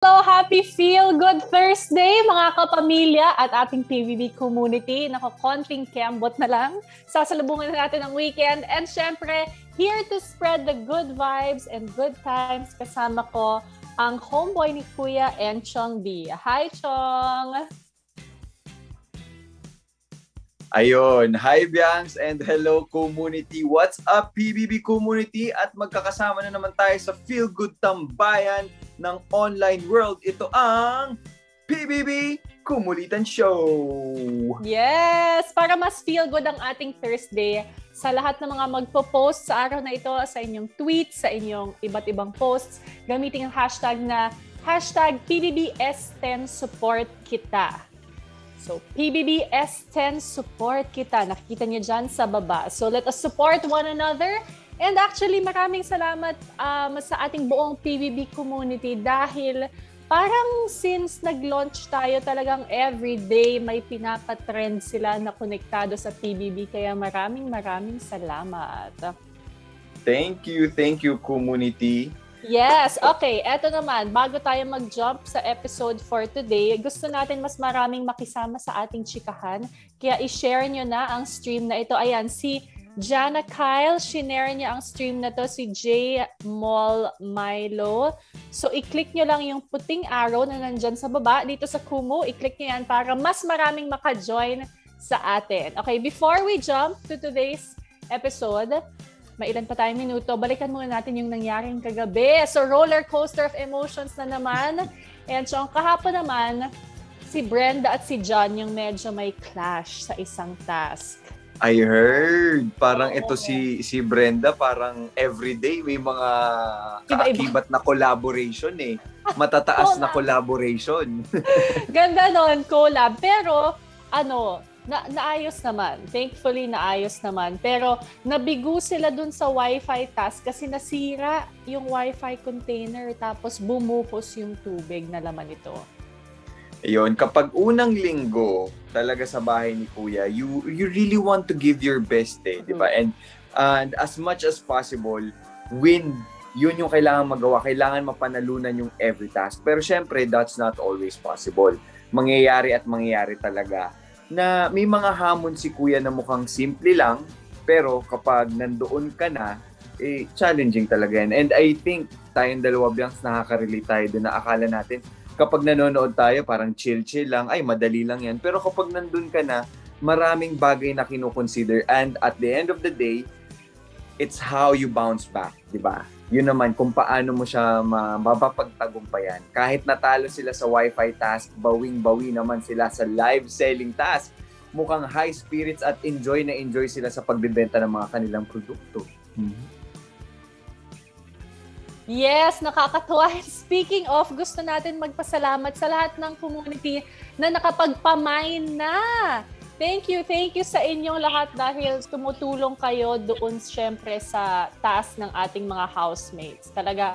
Hello! Happy Feel Good Thursday mga kapamilya at ating PBB community. Naku, konting kembot na lang. Sasalubungan natin ang weekend. And syempre, here to spread the good vibes and good times, kasama ko ang homeboy ni Kuya, Enchong Dee. Hi, Chong! Ayun. Hi, Biancs and hello, community. What's up, PBB community? At magkakasama na naman tayo sa Feel Good Tambayan ng online world. Ito ang PBB Kumulitan Show. Yes! Para mas feel good ang ating Thursday, sa lahat ng mga magpo-post sa araw na ito, sa inyong tweets, sa inyong iba't ibang posts, gamitin ang hashtag na hashtag PBBs10supportkita. So, PBBs10supportkita. Nakikita niyo dyan sa baba. So, let us support one another. And actually, maraming salamat sa ating buong PBB community dahil parang since nag-launch tayo talagang everyday may pinapatrend sila na konektado sa PBB. Kaya maraming salamat. Thank you community. Yes, okay. Eto naman, bago tayo mag-jump sa episode for today, gusto natin mas maraming makisama sa ating chikahan. Kaya i-share nyo na ang stream na ito. Ayan, si Jana Kyle, shinare niya ang stream na to, si J Mol Milo. So, i-click nyo lang yung puting arrow na nandyan sa baba, dito sa Kumu. I-click nyo yan para mas maraming makajoin sa atin. Okay, before we jump to today's episode, mailan pa tayong minuto, balikan muna natin yung nangyaring kagabi. So, roller coaster of emotions na naman. And so, ang kahapon naman, si Brenda at si John yung medyo may clash sa isang task. I heard. Parang ito si Brenda, parang everyday may mga kaakibat na collaboration eh. Matataas na collaboration. Ganda nun, collab. Pero, ano, naayos naman. Thankfully, naayos naman. Pero, nabigo sila dun sa Wi-Fi task kasi nasira yung Wi-Fi container tapos bumukos yung tubig na laman nito. Ayun, kapag unang linggo talaga sa bahay ni Kuya, you really want to give your best eh, di ba? And as much as possible, win, yun yung kailangan magawa, kailangan mapanalunan yung every task. Pero syempre, that's not always possible. Mangyayari talaga na may mga hamon si Kuya na mukhang simple lang, pero kapag nandoon ka na, eh, challenging talaga yan. And I think tayong dalawa Biancs nakaka-relate tayo doon na akala natin, kapag nanonood tayo, parang chill-chill lang. Ay, madali lang yan. Pero kapag nandun ka na, maraming bagay na kinukonsider. And at the end of the day, it's how you bounce back, di ba? Yun naman, kung paano mo siya mapapagtagumpayan. Kahit natalo sila sa Wi-Fi task, bawing-bawi naman sila sa live selling task. Mukhang high spirits at enjoy na enjoy sila sa pagbibenta ng mga kanilang produkto. Yes, nakakatuwa. Speaking of, gusto natin magpasalamat sa lahat ng community na nakapagpamain na. Thank you sa inyong lahat dahil tumutulong kayo doon syempre sa task ng ating mga housemates. Talaga,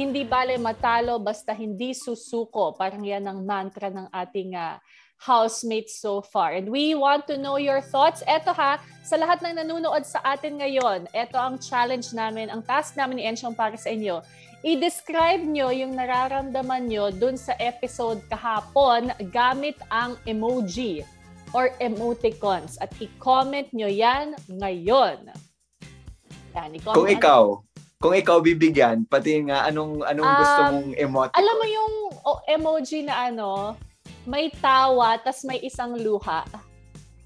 hindi bale matalo basta hindi susuko. Parang yan ang mantra ng ating housemates so far. And we want to know your thoughts. Eto ha, sa lahat ng nanunood sa atin ngayon, eto ang challenge namin, ang task namin ni Enchong para sa inyo. I-describe nyo yung nararamdaman nyo dun sa episode kahapon gamit ang emoji or emoticons. At i-comment nyo yan ngayon. Yan, kung ikaw bibigyan, pati nga anong gusto mong emoticon. Alam mo yung emoji na ano, may tawa, tas may isang luha.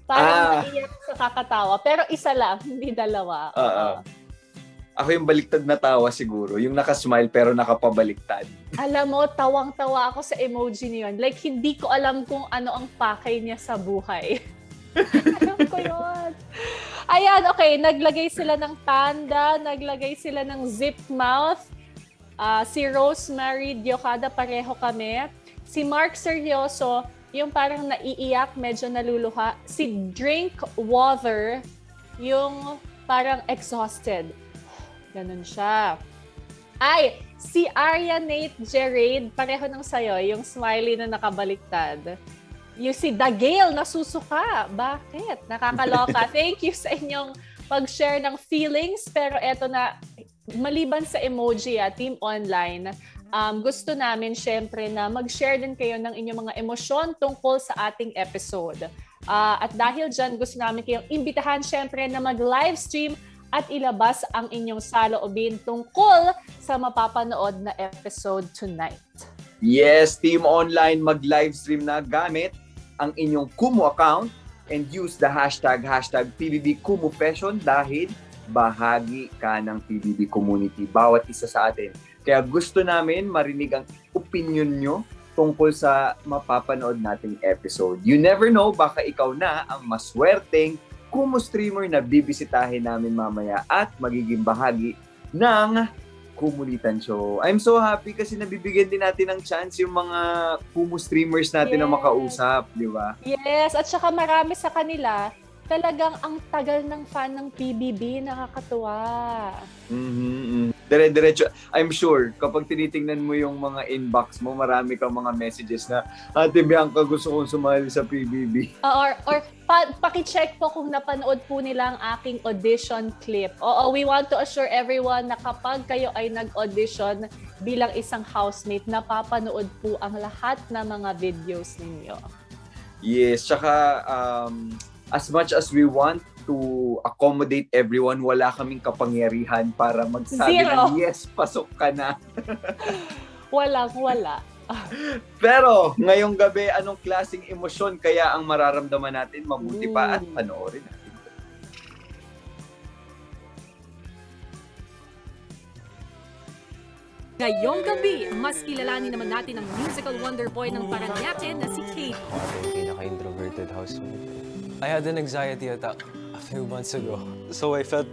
Parang naiyak sa kakatawa. Pero isa lang, hindi dalawa. Ako yung baliktad na tawa siguro. Yung nakasmile pero nakapabaliktad. Alam mo, tawang-tawa ako sa emoji niyon. Like, hindi ko alam kung ano ang pakay niya sa buhay. Alam ko yun. Ayan, okay. Naglagay sila ng tanda. Naglagay sila ng zip mouth. Si Rose married Yocada, pareho kami. Si Mark Seryoso, yung parang naiiyak, medyo naluluha. Si Drink Water, yung parang exhausted. Ganun siya. Ay, si Arya Nate Gerard, pareho ng sayo, yung smiley na nakabaliktad. Yung si Dagale, nasusuka. Bakit? Nakakaloka. Thank you sa inyong pag-share ng feelings. Pero eto na, maliban sa emoji, Team Online, gusto namin syempre na mag-share din kayo ng inyong mga emosyon tungkol sa ating episode. At dahil dyan, gusto namin kayong imbitahan syempre na mag-livestream at ilabas ang inyong saloobin tungkol sa mapapanood na episode tonight. Yes, Team Online, mag-livestream na gamit ang inyong Kumu account and use the hashtag PBB Kumu Fashion dahil bahagi ka ng PBB community, bawat isa sa atin. Kaya gusto namin marinig ang opinion nyo tungkol sa mapapanood nating episode. You never know, baka ikaw na ang maswerteng Kumu streamer na bibisitahin namin mamaya at magiging bahagi ng Kumulitan Show. I'm so happy kasi nabibigyan din natin ng chance yung mga Kumu streamers natin, yes, na makausap, di ba? Yes, at saka marami sa kanila talagang ang tagal ng fan ng PBB, nakakatuwa. Dire-diretso. I'm sure, kapag tinitingnan mo yung mga inbox mo, marami kang mga messages na, Ate Bianca, gusto kong sumali sa PBB. Or pakicheck po kung napanood po nila ang aking audition clip. Oo, we want to assure everyone na kapag kayo ay nag-audition bilang isang housemate, napapanood po ang lahat ng mga videos ninyo. Yes, tsaka as much as we want to accommodate everyone, wala kaming kapangyarihan para magsabi ng yes, pasok ka na. Wala. Pero ngayong gabi, anong klaseng emosyon kaya ang mararamdaman natin? Mabuti pa at panoorin natin. Ngayong gabi, mas kilalanin naman natin ang musical wonder boy ng Paranaque na si KD. Pinaka-introverted housemate. I had an anxiety attack a few months ago, so I felt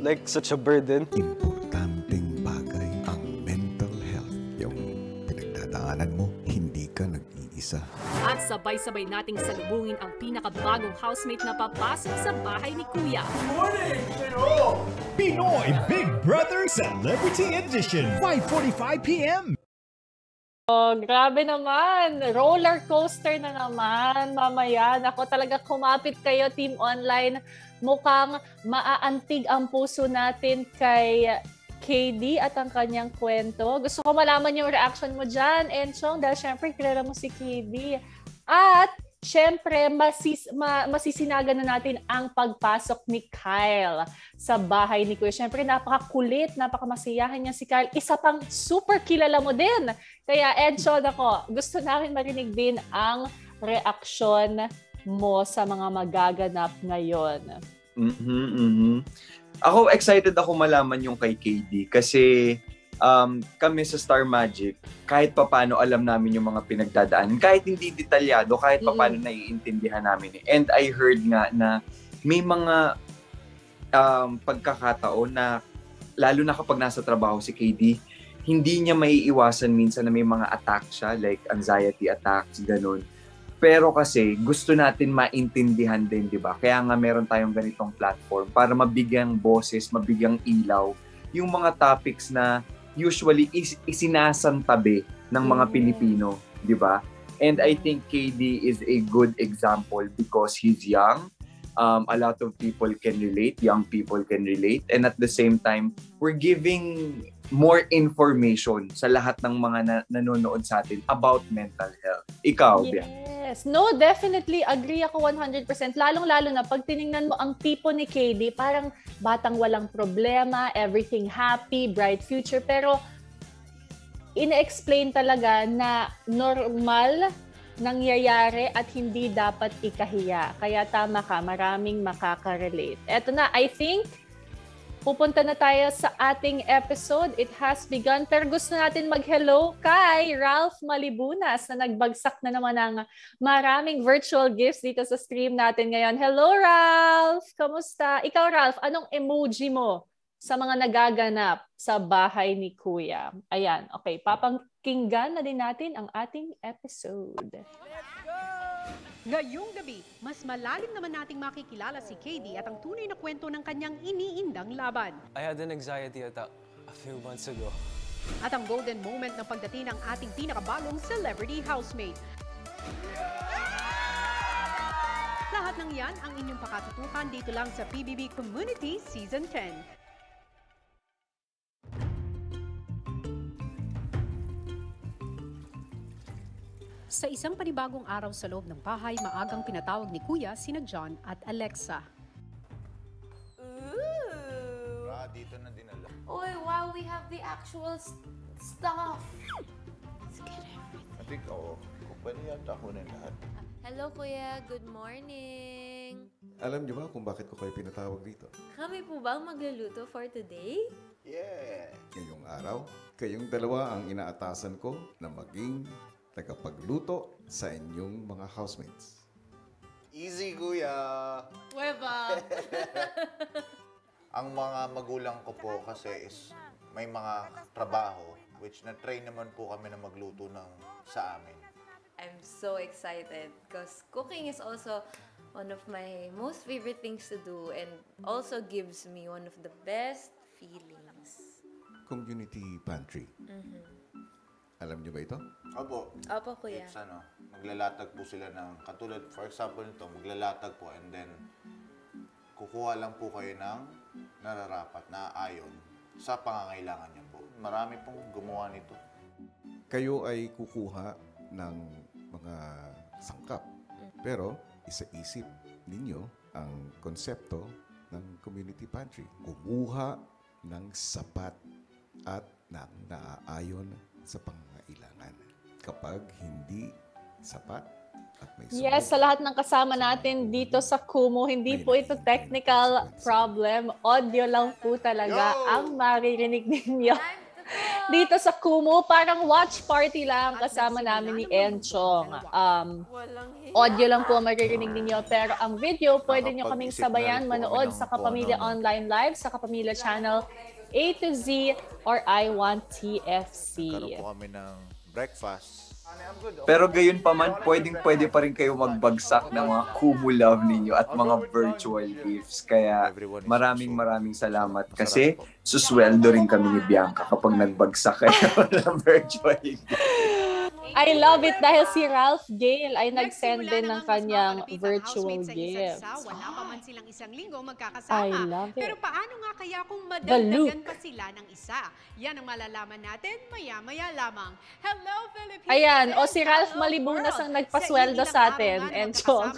like such a burden. Importanteng bagay ang mental health. Yung pinagdadaanan mo, hindi ka nag-iisa. At sabay-sabay nating salubungin ang pinakabagong housemate na papasok sa bahay ni Kuya. Morning, Pinoy! Pinoy Big Brother Celebrity Edition, 5:45 p.m. Oh, grabe naman. Roller coaster na naman. Mamaya, nako talaga kumapit kayo, Team Online. Mukhang maaantig ang puso natin kay KD at ang kanyang kwento. Gusto ko malaman yung reaction mo dyan, Enchong, dahil syempre kilala mo si KD. At syempre, masisinagan na natin ang pagpasok ni Kyle sa bahay ni Kuya. Syempre, napakakulit, napaka-masiyahan niya si Kyle. Isa pang super kilala mo din. Kaya, Edson, ako, gusto namin marinig din ang reaksyon mo sa mga magaganap ngayon. Ako, excited ako malaman yung kay KD kasi kami sa Star Magic, kahit papaano alam namin yung mga pinagdadaanan. Kahit hindi detalyado, kahit papaano naiintindihan namin. And I heard nga na may mga pagkakataon na, lalo na kapag nasa trabaho si KD, hindi niya maiiwasan minsan na may mga attack siya, like anxiety attacks, ganun. Pero kasi gusto natin maintindihan din, di ba? Kaya nga meron tayong ganitong platform para mabigyang boses, mabigyang ilaw, yung mga topics na usually isinasantabi ng mga Pilipino, di ba? And I think KD is a good example because he's young. A lot of people can relate, young people can relate. And at the same time, we're giving more information sa lahat ng mga nanonood sa atin about mental health. Ikaw, Bea? Yes. No, definitely. Agree ako 100%. Lalong-lalo na pag tinignan mo ang tipo ni KD, parang batang walang problema, everything happy, bright future. Pero ina-explain talaga na normal nangyayari at hindi dapat ikahiya. Kaya tama ka, maraming makakarelate. Eto na, I think, pupunta na tayo sa ating episode. It has begun. Pero gusto natin mag-hello kay Ralph Malibunas na nagbagsak na naman ng maraming virtual gifts dito sa stream natin ngayon. Hello, Ralph! Kamusta? Ikaw, Ralph, anong emoji mo sa mga nagaganap sa bahay ni Kuya? Ayan, okay. Papakinggan na din natin ang ating episode. Let's go! Ngayong gabi, mas malalim naman nating makikilala si KD at ang tunay na kwento ng kanyang iniindang laban. I had an anxiety attack a few months ago. At ang golden moment ng pagdating ng ating pinakabagong celebrity housemate. Lahat ng yan ang inyong pakatutukan dito lang sa PBB Community Season 10. Sa isang panibagong araw sa loob ng bahay, maagang pinatawag ni Kuya sina John at Alexa. Ooh! Ra, dito na dinala. Oy, wow, we have the actual stuff. Let's get everything. I think, oo, kumpanya yata ako na lahat. Hello, Kuya. Good morning. Alam niyo ba kung bakit ko kayo pinatawag dito? Kami po bang magluluto for today? Yeah! Ngayong araw, kayong dalawa ang inaatasan ko na maging tagapagluto sa inyong mga housemates. Easy, Kuya! Weba! Ang mga magulang ko po kasi is may mga trabaho which na-train naman po kami na magluto ng sa amin. I'm so excited because cooking is also one of my most favorite things to do and also gives me one of the best feelings. Community pantry. Alam niyo ba ito? Opo. Opo, Kuya. It's ano, maglalatag po sila ng, katulad, for example nito, maglalatag po and then kukuha lang po kayo ng nararapat na ayon sa pangangailangan niyo po. Marami pong gumawa nito. Kayo ay kukuha ng mga sangkap, pero isaisip ninyo ang konsepto ng community pantry. Kumuha ng sapat at ng naaayon sa pangangailangan. Kapag hindi sapat at may sumunod. Yes, sa lahat ng kasama natin dito sa Kumu, hindi po ito technical problem. Audio lang po talaga ang maririnig ninyo. Dito sa Kumu, parang watch party lang kasama namin ni Enchong. Audio lang po maririnig ninyo. Pero ang video, pwede nyo kaming sabayan manood sa Kapamilya Online Live, sa Kapamilya Channel A to Z or I Want TFC. Karoon po kami ng breakfast. Pero gayon pa man, pwede pa rin kayo magbagsak ng mga Kumu love ninyo at mga virtual gifts. Kaya maraming salamat kasi susweldo rin kami ni Bianca kapag nagbagsak kayo ng virtual gifts. I love it dahil si Ralph Gale ay nag-send din ng kanyang virtual gift. Wala pa man silang isang linggo magkakasama. Pero paano nga kaya kung madagdagan pa sila ng isa? Yan ang malalaman natin maya-maya lamang. Hello, Philippines! Ayan, o si Ralph Malibunas ang nagpasweldo sa atin. Enchong.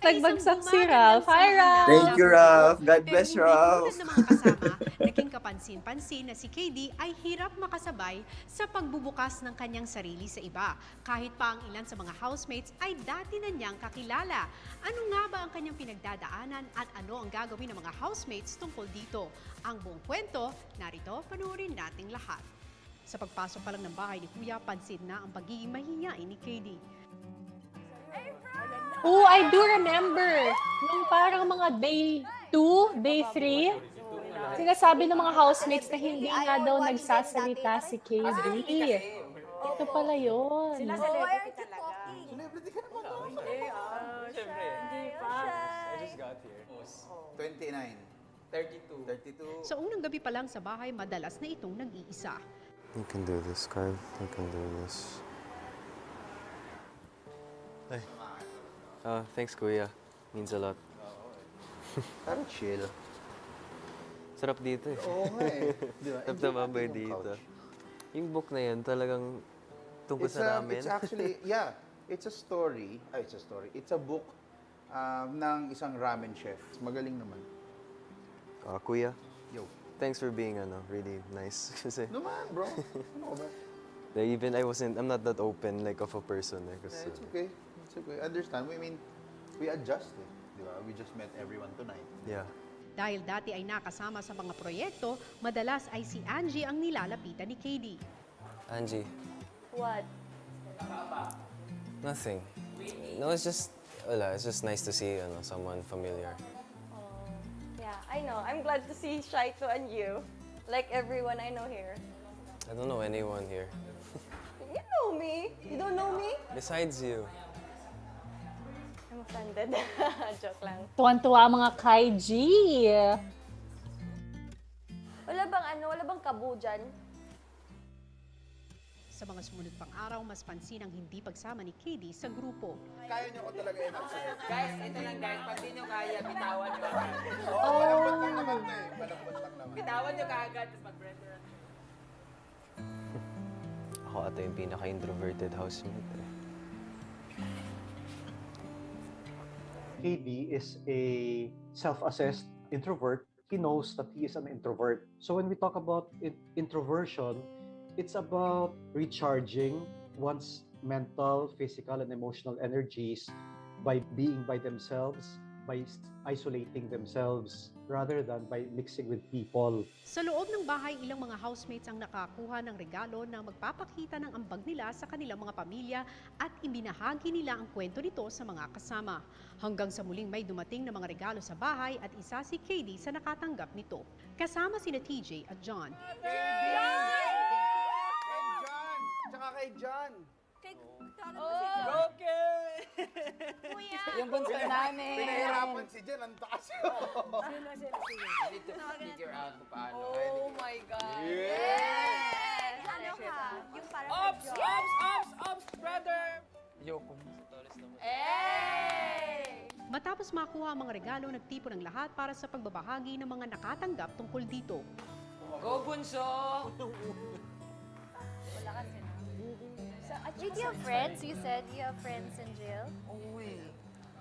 Nagbagsak si Ralph. Hi, Ralph! Thank you, Ralph! God bless, Ralph! Pero hindi ko na mga kasama, naging kapansin-pansin na si KD ay hirap makasabay sa pagbubukas ng kanyang sarili sa iba. Kahit pa ang ilan sa mga housemates ay dati na niyang kakilala. Ano nga ba ang kanyang pinagdadaanan at ano ang gagawin ng mga housemates tungkol dito? Ang buong kwento, narito panoorin nating lahat. Sa pagpasok pa lang ng bahay ni Kuya, pansin na ang pagiging mahihiyain ni KD. Oh, I do remember! Nung parang mga day 2, day 3, sinasabi ng mga housemates na hindi nga daw nagsasalita si KD. Ito pala yun. Sila celebrity talaga. Celebrity ka naman ako. Siyempre. Hindi pa. I just got here. 32. Sa unang gabi pa lang sa bahay, madalas na itong nag-iisa. You can do this, Kyle. You can do this. Ay. Thanks, Kuya. Means a lot. Parang chill. Sarap dito eh. Oo nga eh. Taptamabay dito. Yung book na yan talagang tungkol sa ramen? It's actually, yeah. It's a story. It's a book ng isang ramen chef. Magaling naman. Kuya? Yo. Thanks for being really nice. Kasi no man, bro. Ano ba? Even I'm not that open like of a person. Kasi, it's okay. It's okay. Understand. I mean, we adjust it. Di ba? We just met everyone tonight. Yeah. Dahil dati ay nakasama sa mga proyekto, madalas ay si Angie ang nilalapitan ni KD. Angie. What? Nothing. No, it's just nice to see someone familiar. Yeah, I know. I'm glad to see Shaito and you. Like everyone I know here. I don't know anyone here. You know me. You don't know me? Besides you. I'm offended. Joke lang. Tuwan-tuwa mga Kaiji. Wala bang kabu dyan? Sa mga sumunod pang araw, mas pansin ang hindi pagsama ni KD sa grupo. Kaya niyo ko talaga yun. Guys, ito lang guys. Pag di niyo kaya, bitawan niyo. Oo, malambot lang naman na eh. Bitawan niyo kaagad, tapos mag-breather. ako ata yung pinaka-introverted housemate. KD is a self-assessed introvert. He knows that he is an introvert. So when we talk about introversion, it's about recharging one's mental, physical, and emotional energies by being by themselves, by isolating themselves rather than by mixing with people. Sa loob ng bahay, ilang mga housemates ang nakakuha ng regalo na magpapakita ng ambag nila sa kanilang mga pamilya at ibinahagi nila ang kwento nito sa mga kasama. Hanggang sa muling may dumating na mga regalo sa bahay at isa si KD sa nakatanggap nito. Kasama sina TJ at John. Kuya! Yung bunso namin! Pinahirapan si Jen, ang taas yun! Sino? I need to figure out kung paano. Oh my God! Yes! Ano ka? Yung parang Ops! Brother! Yoko mo. Hey! Matapos makuha ang mga regalo, nagtipo ng lahat para sa pagbabahagi ng mga nakatanggap tungkol dito. Go, bunso! Wala ka sila. Do you have friends? You said you have friends in jail? Oh, wait.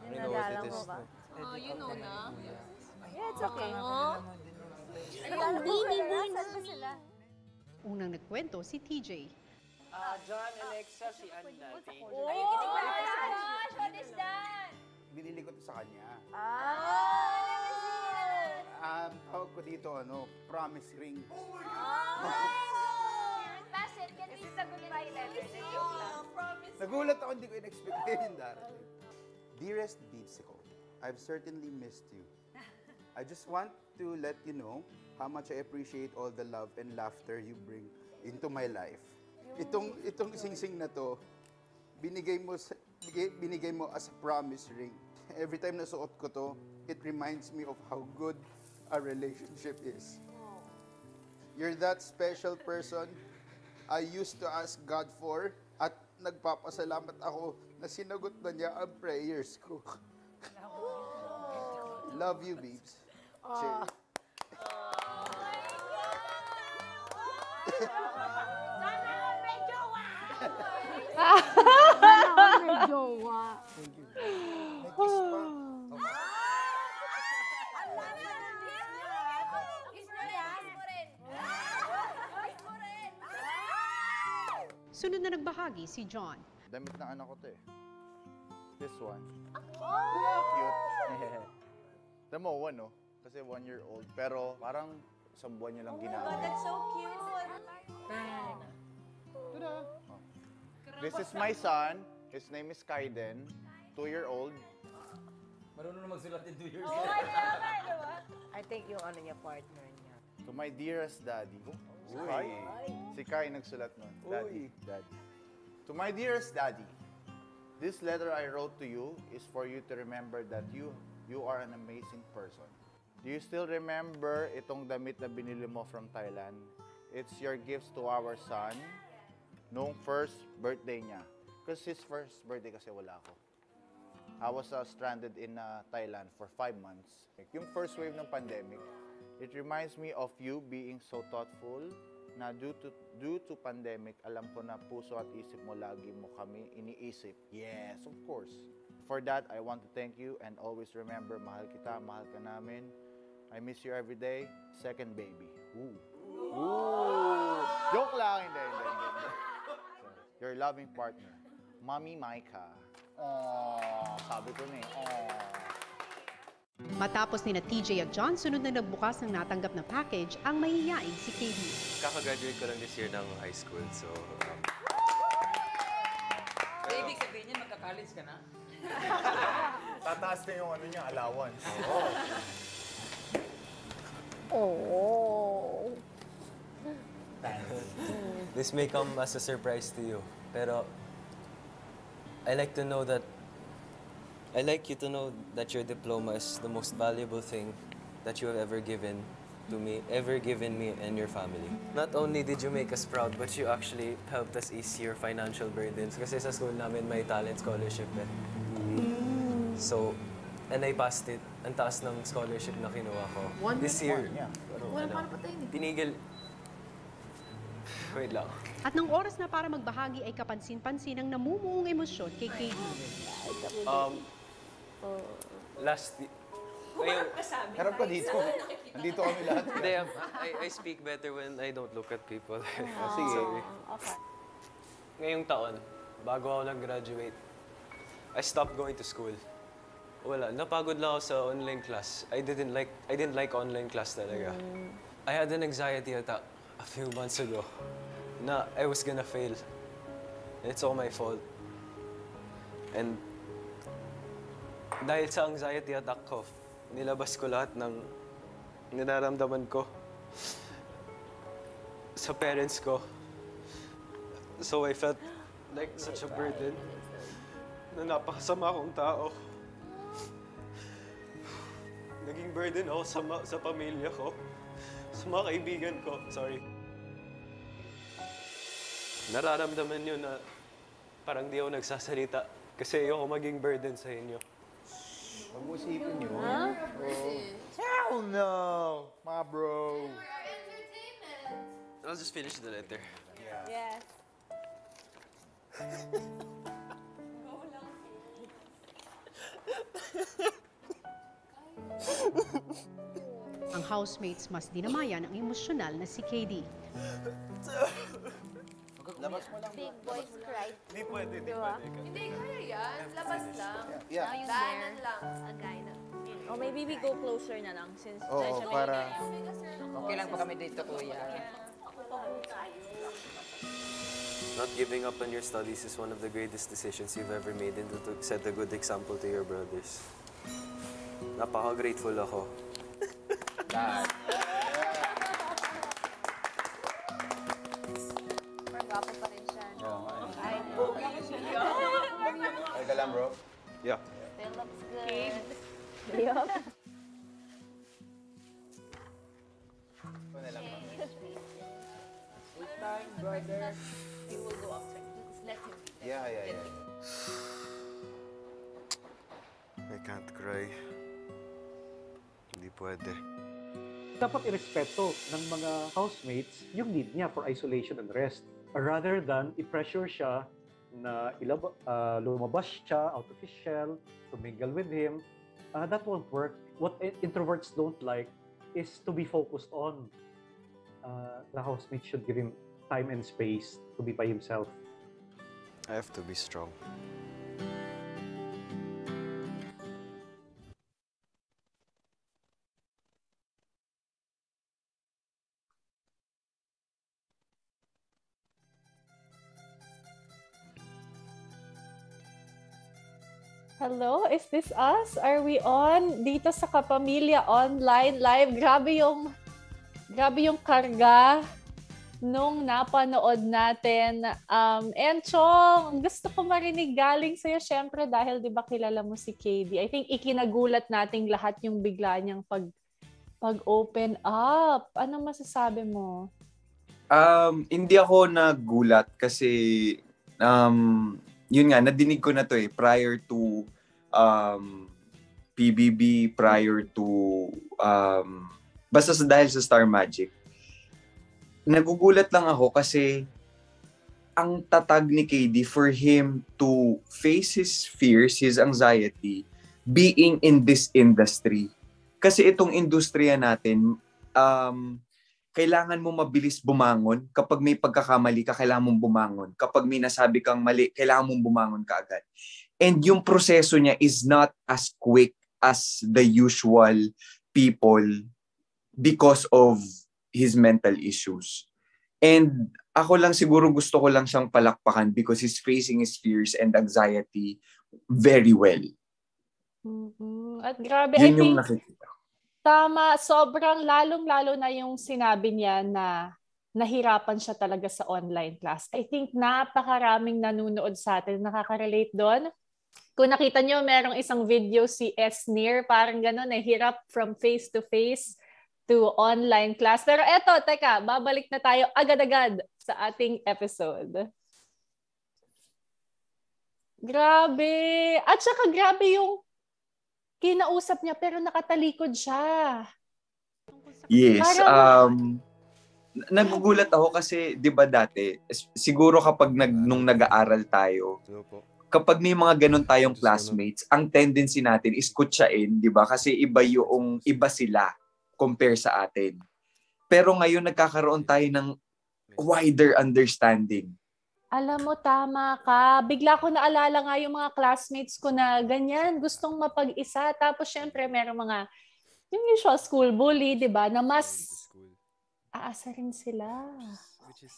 Dinadala mo ba? Oh, you know na. Yeah, it's okay. Dinadala mo ba? Saan ba sila? Unang nagkwento si TJ. John, Alexa, si Angie Dante. Oh my gosh! What is that? Binili ko ito sa kanya. Tawag ko dito, promise ring. Oh my God! Nagulat ako, hindi ko in-expected yung darating. Dearest Beepsicle, I've certainly missed you. I just want to let you know how much I appreciate all the love and laughter you bring into my life. Itong sing-sing na to, binigay mo as a promise ring. Every time na suot ko to, it reminds me of how good our relationship is. You're that special person I used to ask God for, at nagpapasalamat ako na sinagot na niya ang prayers ko. Love you, babes. Cheers. Sana ako may jowa! Thank you. May kiss pa. Sunod na nagbahagi si John. Damit na anak ko to eh. This one. Cute. Alam mo, one no? Kasi 1-year-old. Pero parang isang buwan niya lang ginawa. Oh, that's so cute. Tada! This is my son. His name is Kaiden. 2-year-old. Marunong na magsulat in 2 years. Oh my God! I think yung niya, partner niya. To my dearest daddy. Uy. Si Kai nagsulat nun. Daddy. To my dearest daddy, this letter I wrote to you is for you to remember that you are an amazing person. Do you still remember itong damit na binili mo from Thailand? It's your gifts to our son noong first birthday niya. Because his first birthday kasi wala ako. I was stranded in Thailand for 5 months. Yung first wave ng pandemic, it reminds me of you being so thoughtful na due to pandemic, alam ko na puso at isip mo lagi mo kami iniisip. Yes, of course. For that, I want to thank you and always remember, mahal kita, mahal ka namin. I miss you every day. Second baby. Ooh. Ooh. Joke lang, hindi. Your loving partner, Mommy Micah. Aww, sabi ko na eh. Aww. Matapos nina TJ at John, sunod na nagbukas ng natanggap na package ang mahihiyain si KD. Kakagraduate ko lang this year ng high school, so... Ibig sabihin niya, magka-college ka na? Tataas na yung niya, allowance. Oh. This may come as a surprise to you, pero... I'd like you to know that your diploma is the most valuable thing that you have ever given to me, and your family. Not only did you make us proud, but you actually helped us ease your financial burdens. Kasi sa school namin may talent scholarship eh. So, and I passed it. Ang taas ng scholarship na kinuha ko. This year. Wala pa tayo. Tinigil. Wait lang. At ng oras na para magbahagi ay kapansin-pansin ang namumuong emosyon kay KD. Harap ka dito. Nandito kami lahat. I speak better when I don't look at people. Sige. Okay. Ngayong taon, bago ako nag-graduate, I stopped going to school. Wala, napagod lang ako sa online class. I didn't like online class talaga. I had an anxiety attack a few months ago. Na I was gonna fail. It's all my fault. And dahil sa anxiety attack ko, nilabas ko lahat ng nararamdaman ko sa parents ko. So I felt like such a burden na napakasama akong tao. Naging burden ako sa pamilya ko, sa mga kaibigan ko. Sorry. Nararamdaman nyo na parang di ako nagsasalita kasi ayoko maging burden sa inyo. Pag-usipin nyo. Huh? Hell no! My bro! We're our entertainment! I'll just finish the letter. Yeah. Yes. Go lang. Ang housemates mas dinamayan ang emosyonal na si KD. Labas mo lang. Big boys cry. Hindi pwede, hindi pwede. Hindi, kaya yan. Labas lang. Daanan lang. Agay na. O maybe we go closer na lang since... Oo, para... Okay lang pa kami dito, Kuya. Not giving up on your studies is one of the greatest decisions you've ever made and to set a good example to your brothers. Napaka-grateful ako. Dad. Magwapo pa rin siya. Ay, ka lang, bro. Yeah. That looks good. Yup. With time, brother. We will go after. Let him be there. Yeah. I can't cry. Hindi pwede. Dapat irespeto ng mga housemates yung need niya for isolation and rest rather than i-pressure siya na lumabas siya out of his shell, to mingle with him. That won't work. What introverts don't like is to be focused on. The housemate should give him time and space to be by himself. I have to be strong. Hello, is this us? Are we on? Dito sa Kapamilya Online Live. Grabe yung karga nung napanood natin. Enchong, gusto ko marinig galing sa'yo. Siyempre, dahil di ba kilala mo si KD. I think ikinagulat nating lahat yung bigla niyang pag-open up. Ano masasabi mo? Hindi ako nagulat kasi... yun nga, nadinig ko na to prior to PBB, prior to, basta dahil sa Star Magic. Nagugulat lang ako kasi ang tatag ni KD for him to face his fears, his anxiety, being in this industry. Kasi itong industriya natin, kailangan mo mabilis bumangon. Kapag may pagkakamali ka, kailangan mong bumangon. Kapag may nasabi kang mali, kailangan mong bumangon ka agad. And yung proseso niya is not as quick as the usual people because of his mental issues. And ako lang siguro gusto ko lang siyang palakpakan because he's facing his fears and anxiety very well. Mm-hmm. At grabe, yun yung nakikita. Tama, sobrang lalong-lalo na yung sinabi niya na nahirapan siya talaga sa online class. I think napakaraming nanunood sa atin, nakaka-relate doon. Kung nakita nyo, merong isang video si Near, parang ganun, hirap from face-to-face to online class. Pero eto, teka, babalik na tayo agad-agad sa ating episode. Grabe! At saka grabe yung kinausap niya pero nakatalikod siya. Yes. nagugulat ako kasi 'di ba dati siguro kapag nung nag-aaral tayo, kapag may mga ganun tayong classmates, ang tendency natin is kutsain, 'di ba? Kasi iba sila compare sa atin. Pero ngayon nagkakaroon tayo ng wider understanding. Alam mo, tama ka. Bigla ko naalala nga yung mga classmates ko na ganyan, gustong mapag-isa. Tapos syempre, merong mga, yung usual school bully, di ba? Na mas aasa rin sila. Which is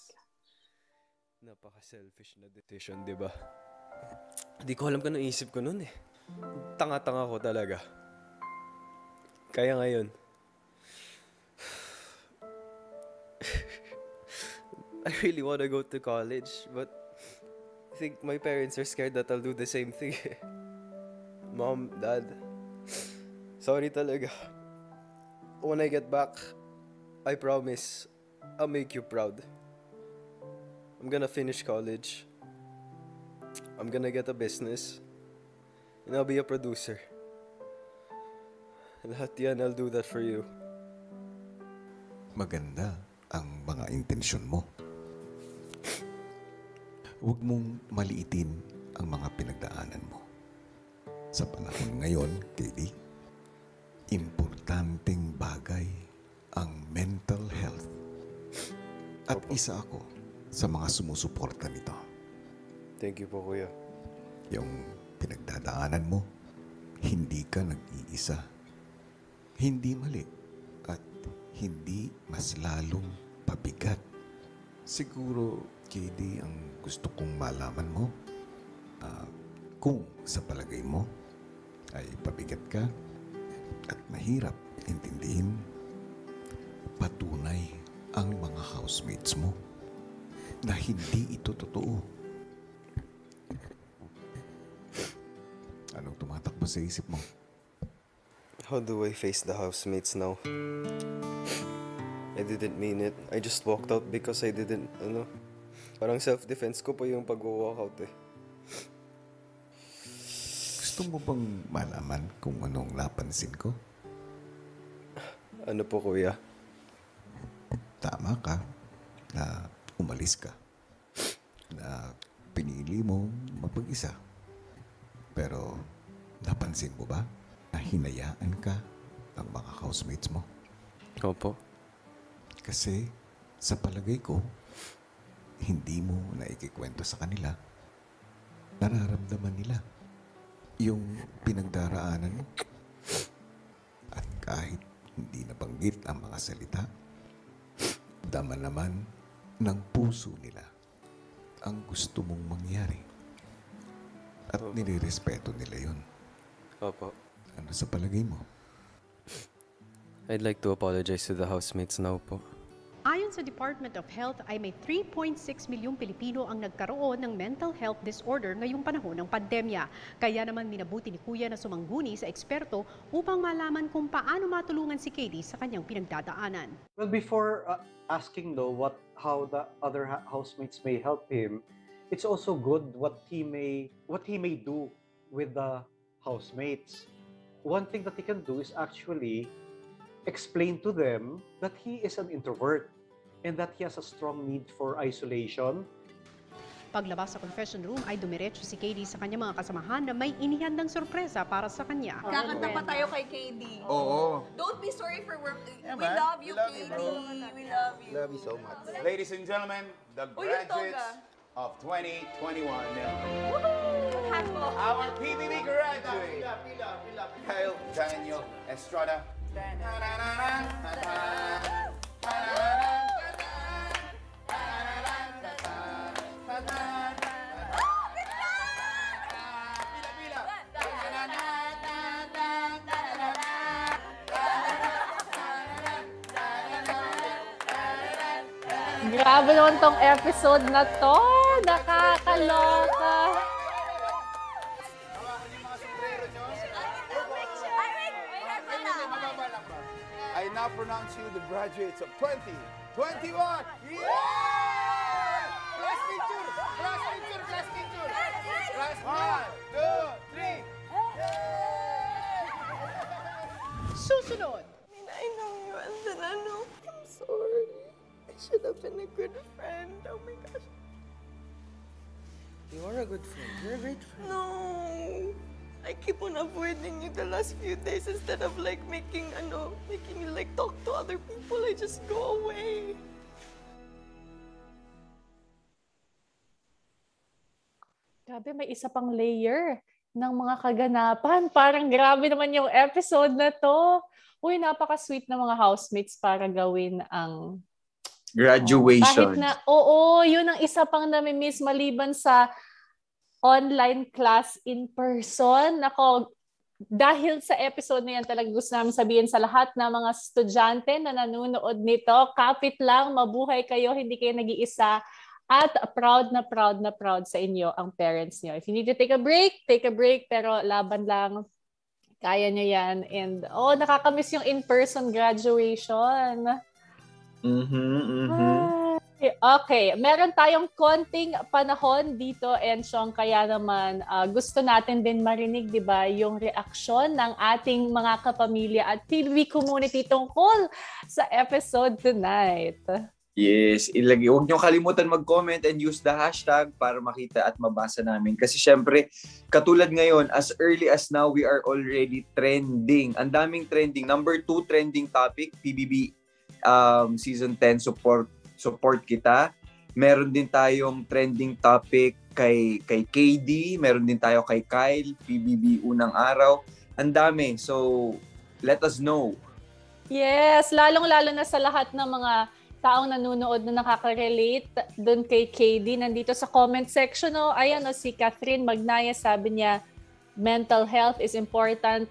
napaka-selfish na decision, di ba? Hindi ko alam kung naisip ko nun eh. Tanga-tanga ko talaga. Kaya ngayon, I really want to go to college, but I think my parents are scared that I'll do the same thing. Mom, Dad, sorry talaga. When I get back, I promise I'll make you proud. I'm gonna finish college. I'm gonna get a business. And I'll be a producer. Lahat yan, I'll do that for you. Maganda ang mga intensyon mo. Huwag mong maliitin ang mga pinagdaanan mo. Sa panahon ngayon, KD, importanteng bagay ang mental health. At isa ako sa mga sumusuporta nito. Thank you po, Kuya. Yung pinagdadaanan mo, hindi ka nag-iisa. Hindi mali at hindi mas lalong pabigat. Siguro, KD, ang gusto kong malaman mo, kung sa palagay mo ay pabigat ka at mahirap intindihin, patunay ang mga housemates mo na hindi ito totoo. Anong tumatakbo sa isip mo? How do I face the housemates now? I didn't mean it. I just walked out because I didn't, parang self-defense ko pa yung pag-walkout eh. Gusto mo bang malaman kung anong napansin ko? Ano po, Kuya? Tama ka na umalis ka. Na pinili mo mapag-isa. Pero napansin mo ba na hinayaan ka ng mga housemates mo? Opo. Kasi sa palagay ko, hindi mo naikikwento sa kanila. Nararamdaman nila yung pinagdaraanan mo. At kahit hindi nabanggit ang mga salita, dama naman ng puso nila ang gusto mong mangyari. At nilirespeto nila yun. Opo. Ano sa palagay mo? I'd like to apologize to the housemates now po. Ayon sa Department of Health ay may 3.6 milyong Pilipino ang nagkaroon ng mental health disorder ngayong panahon ng pandemya. Kaya naman minabuti ni Kuya na sumangguni sa eksperto upang malaman kung paano matulungan si KD sa kanyang pinagdadaanan. Well, before asking though how the other housemates may help him, it's also good what he may do with the housemates. One thing that he can do is actually explain to them that he is an introvert and that he has a strong need for isolation. Paglabas sa confession room ay dumiretso si KD sa kanyang mga kasamahan na may inihandang sorpresa para sa kanya. Kakanta pa tayo kay KD. Oo. Don't be sorry for work. We love you, KD. We love you. Love you so much. Ladies and gentlemen, the graduates of 2021. Our PBB graduate, Kyle Daniel Estrada. Grabe naman tong episode na to. Nakakaloka. I now pronounce you the graduates of 2021. Yeah! Class picture! Class picture! Class picture! Class 1, 2, 3. Susunod! Ninay nang iwan sa nanong. I'm sorry. I should a good friend. Oh my gosh. You are a good friend. You're a great friend. No. I keep on avoiding you the last few days instead of like making you like talk to other people. I just go away. Grabe, may isa pang layer ng mga kaganapan. Parang grabe naman yung episode na to. Uy, napaka-sweet na mga housemates para gawin ang graduation. Kahit na, oo, yun ang isa pang nami-miss maliban sa online class in person. Nako, dahil sa episode na yan talaga gusto namin sabihin sa lahat na mga estudyante na nanonood nito, kapit lang, mabuhay kayo, hindi kayo nag-iisa. At proud na proud na proud sa inyo ang parents niyo. If you need to take a break, pero laban lang. Kaya niyo yan. And oh, nakakamiss yung in-person graduation. Okay, meron tayong konting panahon dito, Enchong. Kaya naman gusto natin din marinig, di ba, yung reaksyon ng ating mga kapamilya at PBB community tungkol sa episode tonight. Yes, ilagay. Huwag niyong kalimutan mag-comment and use the hashtag para makita at mabasa namin. Kasi syempre, katulad ngayon, as early as now, we are already trending. Ang daming trending. Number 2 trending topic, PBB Season 10 support kita. Meron din tayong trending topic kay KD. Meron din tayo kay Kyle, PBB Unang Araw. Ang dami. So, let us know. Yes, lalong-lalo na sa lahat ng mga taong nanonood na nakaka-relate doon kay KD. Nandito sa comment section, oh, ayan, oh, si Catherine Magnaya, sabi niya, mental health is important.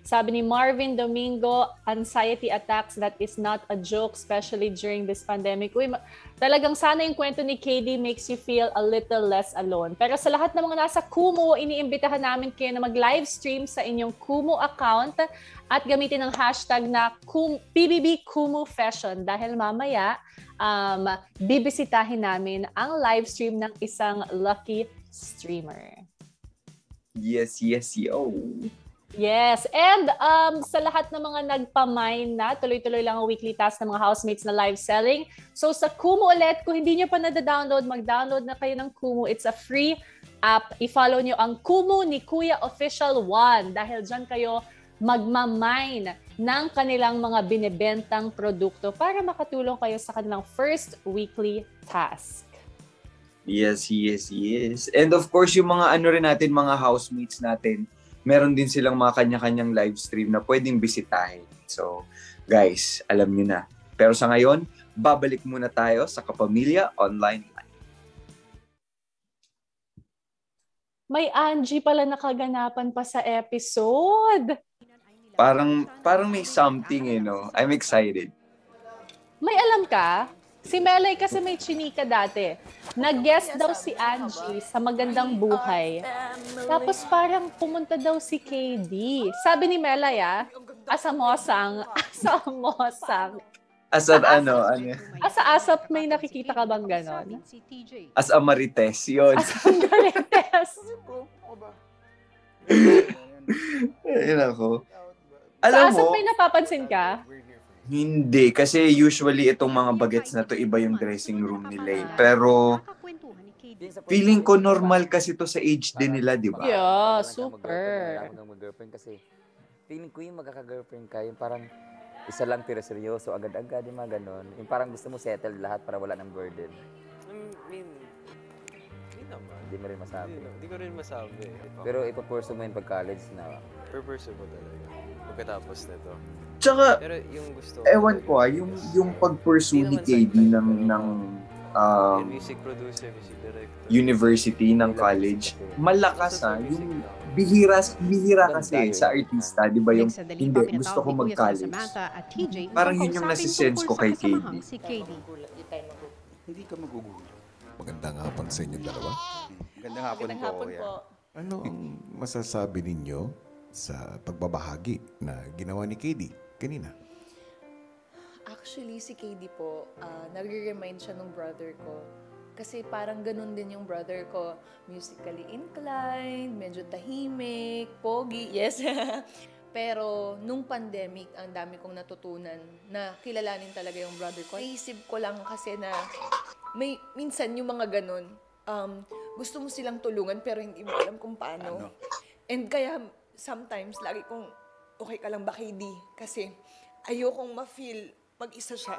Sabi ni Marvin Domingo, anxiety attacks, that is not a joke, especially during this pandemic. Uy, talagang sana yung kwento ni KD makes you feel a little less alone. Pero sa lahat ng mga nasa Kumu, iniimbitahan namin kayo na mag-livestream sa inyong Kumu account at gamitin ang hashtag na PBB Kumu Fashion dahil mamaya bibisitahin namin ang livestream ng isang lucky streamer. Yes, yes, yo. Yes, and sa lahat ng mga nagpamine na, tuloy-tuloy lang ang weekly task ng mga housemates na live selling. So sa Kumu ulit, kung hindi nyo pa nada-download, mag-download na kayo ng Kumu. It's a free app. I-follow nyo ang Kumu ni Kuya Official 1 dahil dyan kayo magmamine ng kanilang mga binibentang produkto para makatulong kayo sa kanilang first weekly task. Yes, yes, yes. And of course, yung mga ano rin natin, mga housemates natin, meron din silang mga kanya-kanyang live stream na pwedeng bisitahin. So, guys, alam niyo na. Pero sa ngayon, babalik muna tayo sa Kapamilya Online Live. May Angie pala nakaganapan pa sa episode. Parang may something, you know. I'm excited. May alam ka? Si Melai kasi may chinika dati. Nag-guest daw si Angie sa Magandang Buhay. Tapos parang pumunta daw si KD. Sabi ni Melai, ah, asamosang. As an ano? Asa-asap, may nakikita ka bang ganon? As a marites, yun. As a marites. Ayun ako. Alam mo, may napapansin ka? Hindi, kasi usually itong mga bagets na to iba yung dressing room nila. Pero feeling ko normal kasi to sa age din nila, di ba? Yeah, super. Kasi feeling ko yung magkaka-girlfriend ka, yung parang isa lang pero seryoso, agad-agad, yung mga ganon. Yung parang gusto mo settle lahat para wala ng burden. Hindi ko rin masabi. Pero ipapursue mo yung pag-college na. Ipapursue mo talaga. Pagkatapos na ito. Tsaka, ewan ko yung pag-pursue ni KD ng university, ng college, malakas ha. Yung bihira kasi sa artista, di ba yung, hindi, gusto ko mag-college. Parang yun yung nasisense ko kay KD. Hindi ka magugulo. Magandang hapon sa inyo dalawa. Magandang hapon po. Ano ang masasabi ninyo sa pagbabahagi na ginawa ni KD? Kanina? Actually, si KD po, nag-remind siya ng brother ko. Kasi parang ganun din yung brother ko. Musically inclined, medyo tahimik, pogi, yes. Pero nung pandemic, ang dami kong natutunan na kilalanin talaga yung brother ko. Naisip ko lang kasi na may minsan yung mga ganun, gusto mo silang tulungan pero hindi mo alam kung paano. And kaya sometimes lagi kong, okay ka lang ba KD? Kasi ayokong ma-feel mag-isa siya.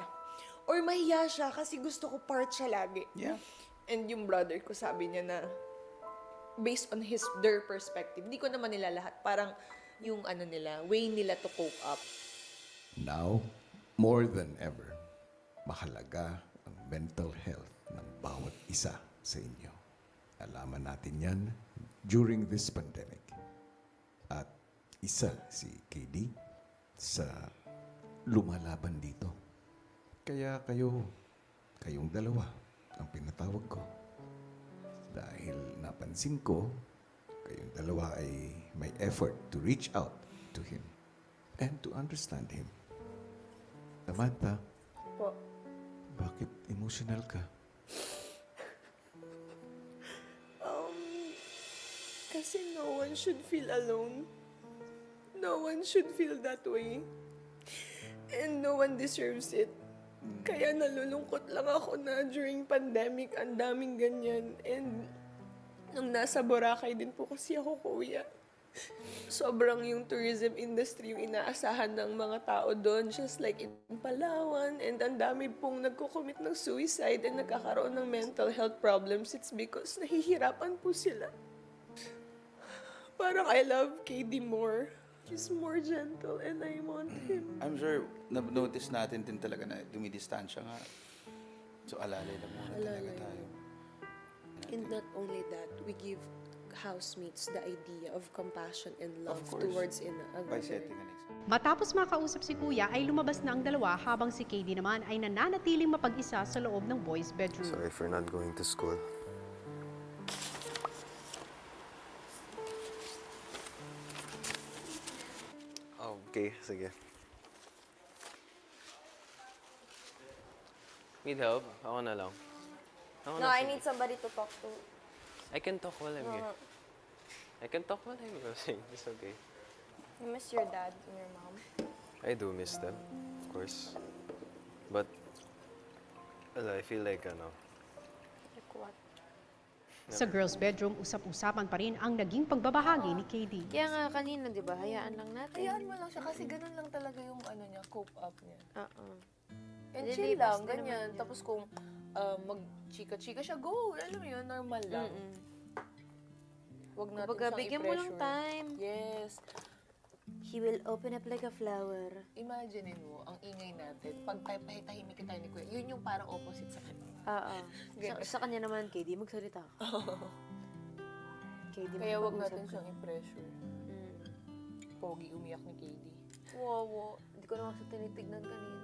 Or mahiya siya kasi gusto ko part siya lagi. Yeah. And yung brother ko sabi niya na based on his, their perspective, hindi ko naman nila lahat. Parang yung ano nila, way nila to cope up. Now, more than ever, mahalaga ang mental health ng bawat isa sa inyo. Alaman natin yan during this pandemic. At isa si KD sa lumalaban dito. Kaya kayong dalawa, ang pinatawag ko. Dahil napansin ko, kayong dalawa ay may effort to reach out to him and to understand him. Samantha, po, bakit emotional ka? Kasi no one should feel alone. No one should feel that way. And no one deserves it. Kaya nalulungkot lang ako na during pandemic, ang daming ganyan. And nung nasa Boracay din po kasi ako, Kuya. Sobrang yung tourism industry yung inaasahan ng mga tao doon. Just like in Palawan. And ang dami pong nagkukumit ng suicide and nagkakaroon ng mental health problems. It's because nahihirapan po sila. Parang I love KD more. He's more gentle and I want him. I'm sure, na-notice natin din talaga na dumidistansya nga. So alalay na muna talaga tayo. And not only that, we give housemates the idea of compassion and love towards another. Matapos makausap si Kuya ay lumabas na ang dalawa habang si KD naman ay nananatiling mapag-isa sa loob ng boys' bedroom. Sorry for not going to school. Okay, sige. Need help? Ako na lang. Ako no, na I need somebody to talk to. I can talk while I'm here. I can talk while I'm here. It's okay. You miss your dad and your mom? I do miss them, of course. But I feel like ano. Like what? Sa girls' bedroom, usap-usapan pa rin ang naging pagbabahagi ni KD. Kaya nga kanina, di ba? Hayaan lang natin. Hayaan mo lang siya kasi ganun lang talaga yung ano niya, cope up niya. And chill lang, ganyan. Tapos kung mag-chika-chika siya, go! Alam mo yun, normal lang. Huwag natin siyang i-pressure. Bigyan mo lang time. Yes. He will open up like a flower. Imaginin mo, ang ingay natin, pag tahimik tayo ni Kuya, yun yung parang opposite sa kanya. Oo. Sa kanya naman, KD, magsalita ka. KD, kaya huwag natin siyang i-pressure. Pogi, umiyak ni KD. Wow. Hindi ko naman siya tinitignan kanina.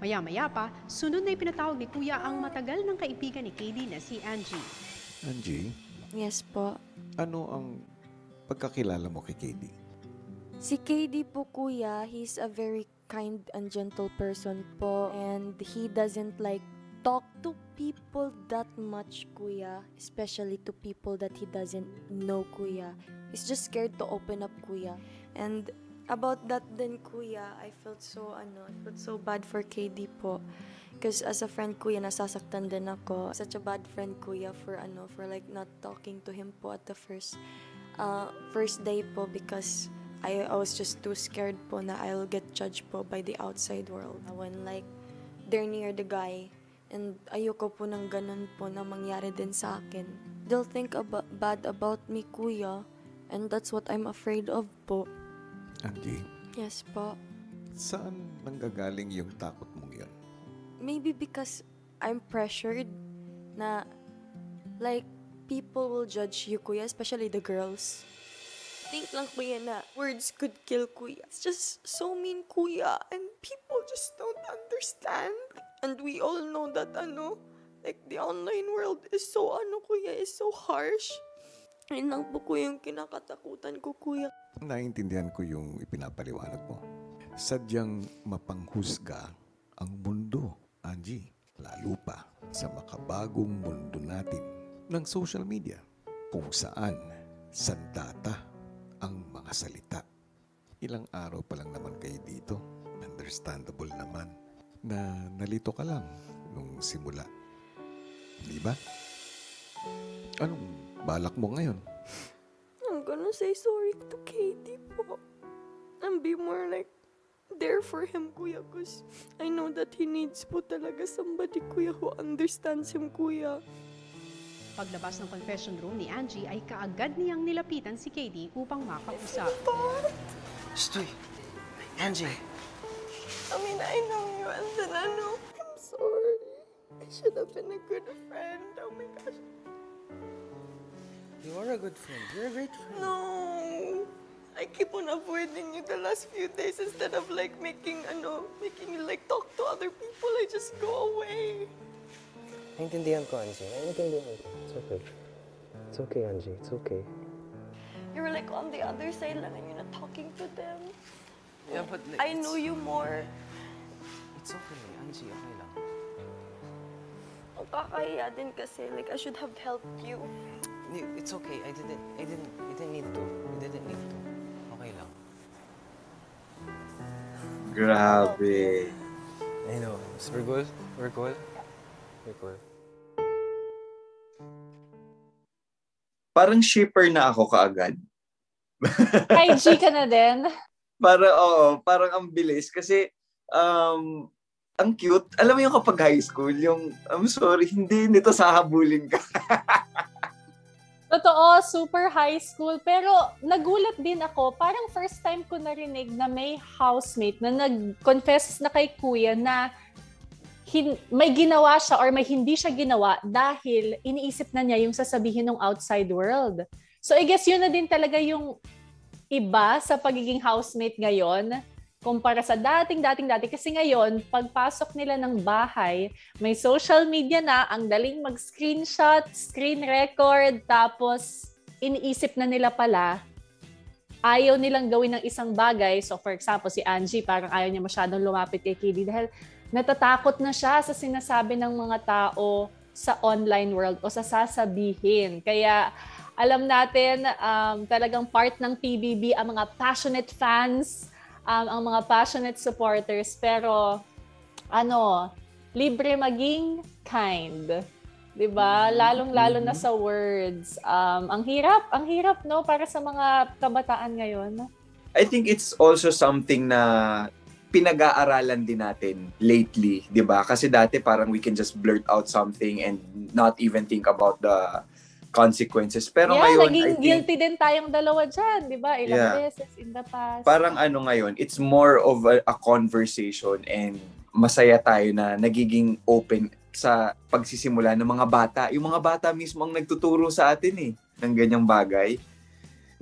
Maya-maya pa, sunod na ipinatawag ni Kuya ang matagal ng kaibigan ni KD na si Angie. Angie? Yes po. Ano ang pagkakilala mo kay KD? Si KD po, Kuya, he's a very kind and gentle person po. And he doesn't like talk to people that much, Kuya. Especially to people that he doesn't know, Kuya. He's just scared to open up, Kuya. And about that then, Kuya, I felt so bad for KD po. Because as a friend, Kuya, nasasaktan din ako. Such a bad friend, Kuya, for like not talking to him po at the first day po because I was just too scared po na I'll get judged po by the outside world. When like, they're near the guy, and ayoko po ng ganun po na mangyari din sa akin. They'll think bad about me, Kuya, and that's what I'm afraid of po. Angie? Yes po? Saan nanggagaling yung takot mong yun? Maybe because I'm pressured na like, people will judge you, Kuya, especially the girls. Think lang, Kuya, na words could kill, Kuya. It's just so mean, Kuya, and people just don't understand. And we all know that, like the online world is so, Kuya, is so harsh. Yun lang po, Kuya, yung kinakatakutan ko, Kuya. Naintindihan ko yung ipinapaliwanag mo. Sadyang mapanghusga ang mundo, Angie. Lalo pa sa makabagong mundo natin ng social media. Kung saan, sandata ang mga salita. Ilang araw pa lang naman kayo dito. Understandable naman na nalito ka lang nung simula. Di ba? Anong balak mo ngayon? I'm gonna say sorry to KD po. And be more like there for him, Kuya. Because I know that he needs po talaga somebody, Kuya, who understands him, Kuya. Paglabas ng confession room ni Angie ay kaagad niyang nilapitan si KD upang makausap. Stoy! Angie! I mean, I know you and then I know. I'm sorry. I should have been a good friend. Oh my gosh. You are a good friend. You're a great friend. No! I keep on avoiding you the last few days instead of like making you like talk to other people. I just go away. Naintindihan ko, Angie. Naintindihan ko. It's okay. It's okay, Angie. It's okay. You were like on the other side lang and you're not talking to them. Yeah, but like, I know you more. It's okay, Angie. Okay lang. Ang kakaya din kasi. Like, I should have helped you. It's okay. I didn't need to. Okay lang. Grabe. I know. We're good. We're good. Record. Parang shipper na ako kaagad. IG ka na din? Parang ang bilis. Kasi, ang cute. Alam mo yung kapag high school, yung, I'm sorry, hindi nito sahabulin ka. Totoo, super high school. Pero nagulat din ako, parang first time ko narinig na may housemate na nag-confess na kay Kuya na may ginawa siya or may hindi siya ginawa dahil iniisip na niya yung sasabihin ng outside world. So I guess yun na din talaga yung iba sa pagiging housemate ngayon kumpara sa dating. Kasi ngayon, pagpasok nila ng bahay, may social media na, ang daling mag-screenshot, screen record, tapos iniisip na nila pala ayaw nilang gawin ng isang bagay. So for example, si Angie, parang ayaw niya masyadong lumapit kay KD dahil natatakot na siya sa sinasabi ng mga tao sa online world o sa sasabihin. Kaya alam natin, talagang part ng PBB ang mga passionate fans, ang mga passionate supporters, pero ano, libre maging kind. 'Di ba? Lalong-lalo na sa words. Ang hirap, no, para sa mga kabataan ngayon. I think it's also something na pinag-aaralan din natin lately, 'di ba? Kasi dati parang we can just blurt out something and not even think about the consequences. Pero yeah, ngayon, naging guilty din tayong dalawa diyan, 'di ba? Ilang beses in the past. Parang ano ngayon, it's more of a conversation and masaya tayo na nagiging open sa pagsisimula ng mga bata. Yung mga bata mismo ang nagtuturo sa atin eh ng ganyang bagay.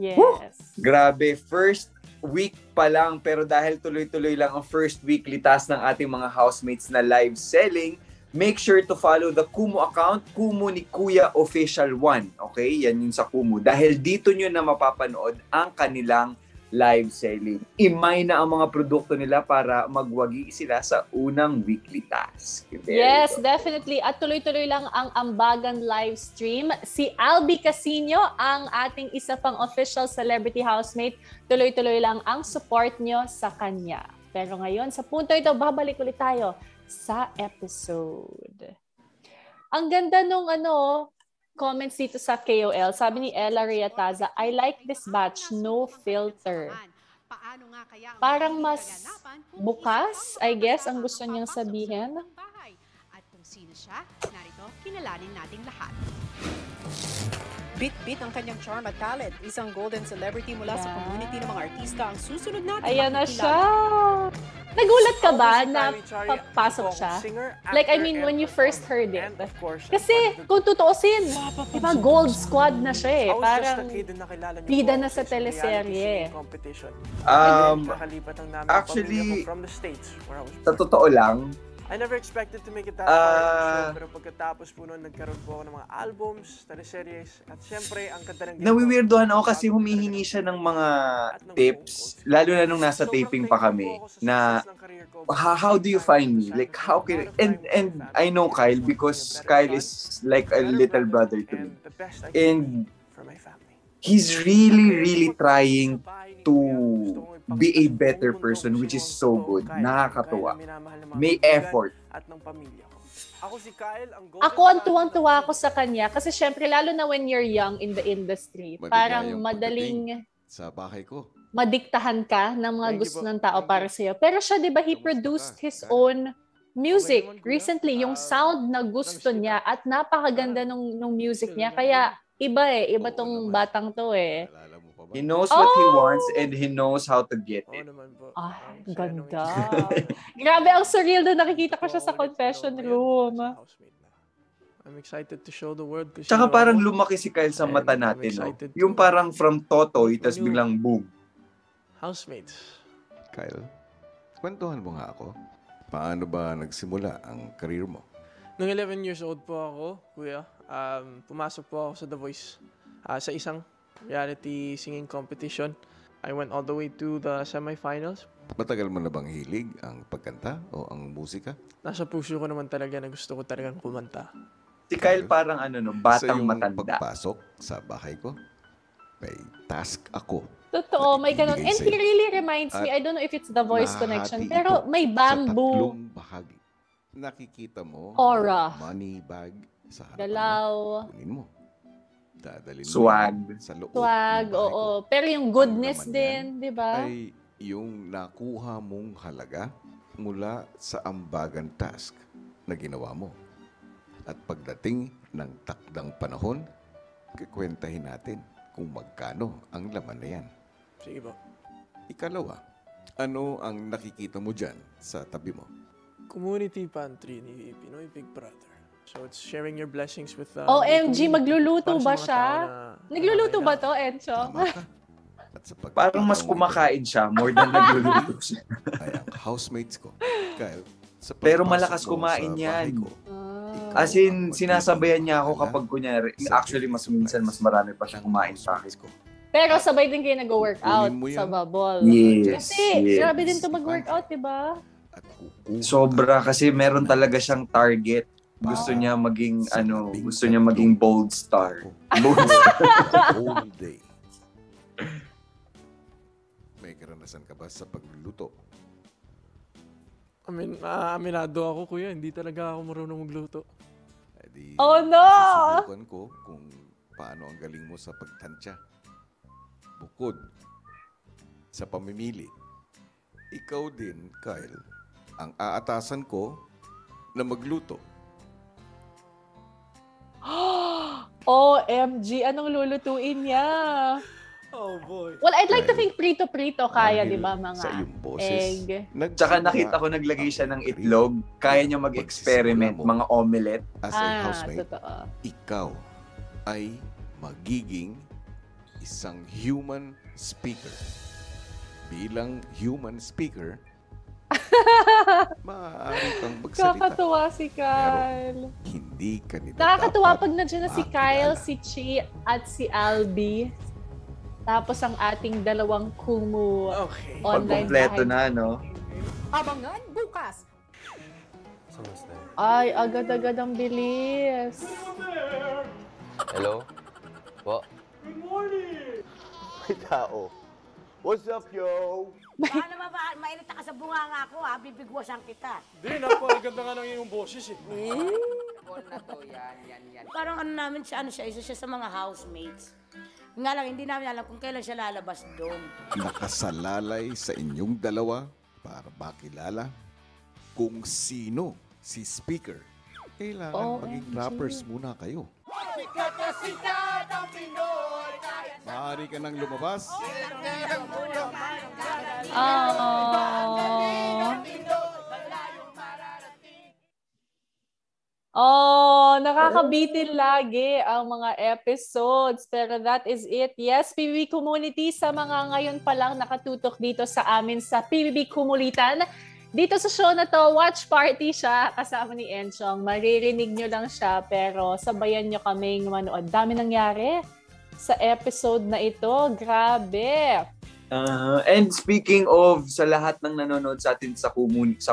Yes. Woo! Grabe, first week pa lang, pero dahil tuloy-tuloy lang ang first week litas ng ating mga housemates na live selling, make sure to follow the Kumu account, Kumu ni Kuya Official 1. Okay? Yan yung sa Kumu. Dahil dito nyo na mapapanood ang kanilang live selling. I-mine na ang mga produkto nila para magwagi sila sa unang weekly task. Yes, definitely. At tuloy-tuloy lang ang Ambagan live stream. Si Albi Casino, ang ating isa pang official celebrity housemate, tuloy-tuloy lang ang support nyo sa kanya. Pero ngayon, sa punto ito, babalik ulit tayo sa episode. Ang ganda nung comments dito sa KOL. Sabi ni Ella Riataza, I like this batch, no filter. Parang mas bukas, I guess, ang gusto niyang sabihin. At kung sino siya, narito, kinalanin nating lahat. Bit-bit ang kanyang charm at talent. Isang golden celebrity mula sa community ng mga artista ang susunod natin. Ayan na siya! Nagulat ka ba na papasok siya? Like, I mean, when you first heard it. Kasi, kung tutuusin, diba, gold squad na siya eh. Parang bida na sa teleserye. Actually, sa totoo lang, I never expected to make it that far, pero pagkatapos po noon, nagkaroon po ako ng mga albums, teleseries, at syempre, ang kanta ng... Nawiwirdohan ako kasi humihingi siya ng mga tips, lalo na nung nasa taping pa kami, na how do you find me? Like, how can... And I know Kyle because Kyle is like a little brother to me. And he's really, really trying to be a better person, which is so good. Nakakatuwa. May effort. Ako ang tuwang-tuwa ako sa kanya kasi syempre lalo na when you're young in the industry, parang madaling sa bahay ko. Madiktahan ka ng mga gusto ng tao para sa'yo. Pero siya, di ba, he produced his own music recently, yung sound na gusto niya at napakaganda nung music niya. Kaya iba eh, iba tong batang to eh. He knows what he wants and he knows how to get it. Ah, ganda. Grabe, ang surreal doon. Nakikita ko siya sa confession room. I'm excited to show the world. Tsaka parang lumaki si Kyle sa mata natin. No? Yung parang from Totoy, tas biglang boom. Housemates. Kyle, kwentuhan mo nga ako. Paano ba nagsimula ang career mo? Nung 11 years old po ako, Kuya, pumasok po ako sa The Voice. Sa isang reality singing competition. I went all the way to the semifinals. Matagal mo na bang hilig ang pagkanta o ang musika? Nasa puso ko naman talaga na gusto ko talagang kumanta. Si Kyle parang batang matanda. Sa pagpasok sa bahay ko, may task ako. Totoo, may ganun. And he really reminds me, I don't know if it's the voice connection, pero may bamboo. Sa tatlong bahagi. Nakikita mo, aura. Money bag sa harapan. Galaw. Kunin mo. Dadalhin mo. Swag. Sa loob. Swag, oo. Pero yung goodness din, di ba? Ay yung nakuha mong halaga mula sa ambagan task na ginawa mo. At pagdating ng takdang panahon, kikwentahin natin kung magkano ang laman na yan. Sige ba? Ikalawa, ano ang nakikita mo dyan sa tabi mo? Community pantry ni Pinoy Big Brother. So it's sharing your blessings with the... OMG, magluluto ba siya? Nagluluto ba to, Enchong? Parang mas kumakain siya more than nagluluto siya. Ay, ang housemates ko. Kyle, pero malakas kumain yan. As in, sinasabayan niya ako kapag kunyari. Actually, mas minsan, mas marami pa siyang kumain sa akin ko. Pero sabay din kayo nag-workout sa bubble. Yes. Kasi, grabe din ito mag-workout, diba? Sobra, kasi meron talaga siyang target. Gusto niya maging, gusto niya maging bold star. Bold star. Bold day. May karanasan ka ba sa pagluluto? Aminado ako, Kuya. Hindi talaga ako marunong magluto. Oh, no! Susubukan ko kung paano ang galing mo sa pagtansya. Bukod sa pamimili, ikaw din, Kyle, ang aatasan ko na magluto. OMG! Anong lulutuin niya? Oh boy. Well, I'd like to think prito-prito kaya, di ba, mga egg. Tsaka nakita ko naglagay siya ng itlog. Kaya niya mag-experiment, mga omelette. As a housemate, ikaw ay magiging isang human speaker. Bilang human speaker, maaari kang magsalita. Nakakatuwa si Kyle. Pero, hindi ka nito. Nakakatuwa pag nandiyan na si Kyle, si Chi, at si Albi. Tapos ang ating dalawang Kumu online. Pagkompleto na, no? Abangan bukas! Ay, agad-agad ang bilis. Hello? What? Good morning! May tao. What's up, yo? Baka naman ba, mainit na ka sa bunganga ko, ha? Bibigwasan kita. Hindi, napakaganda nga nang iyong boses, eh. Ball na to, yan. Parang namin siya, isa siya sa mga housemates. Nga lang, hindi namin alam kung kailan siya lalabas doon. Nakasalalay sa inyong dalawa para makilala kung sino si speaker. Kailangan maging rappers muna kayo. Sikat na sikat ang Pinoy! Maaari ka nang lumabas. Oh, nakakabitin lagi ang mga episodes. Pero that is it. Yes, PBB Community, sa mga ngayon pa lang nakatutok dito sa amin sa PBB Kumulitan. Dito sa show na to, watch party siya kasama ni Enchong. Maririnig nyo lang siya pero sabayan nyo kaming manood. Dami nangyari sa episode na ito. Grabe! And speaking of sa lahat ng nanonood sa atin sa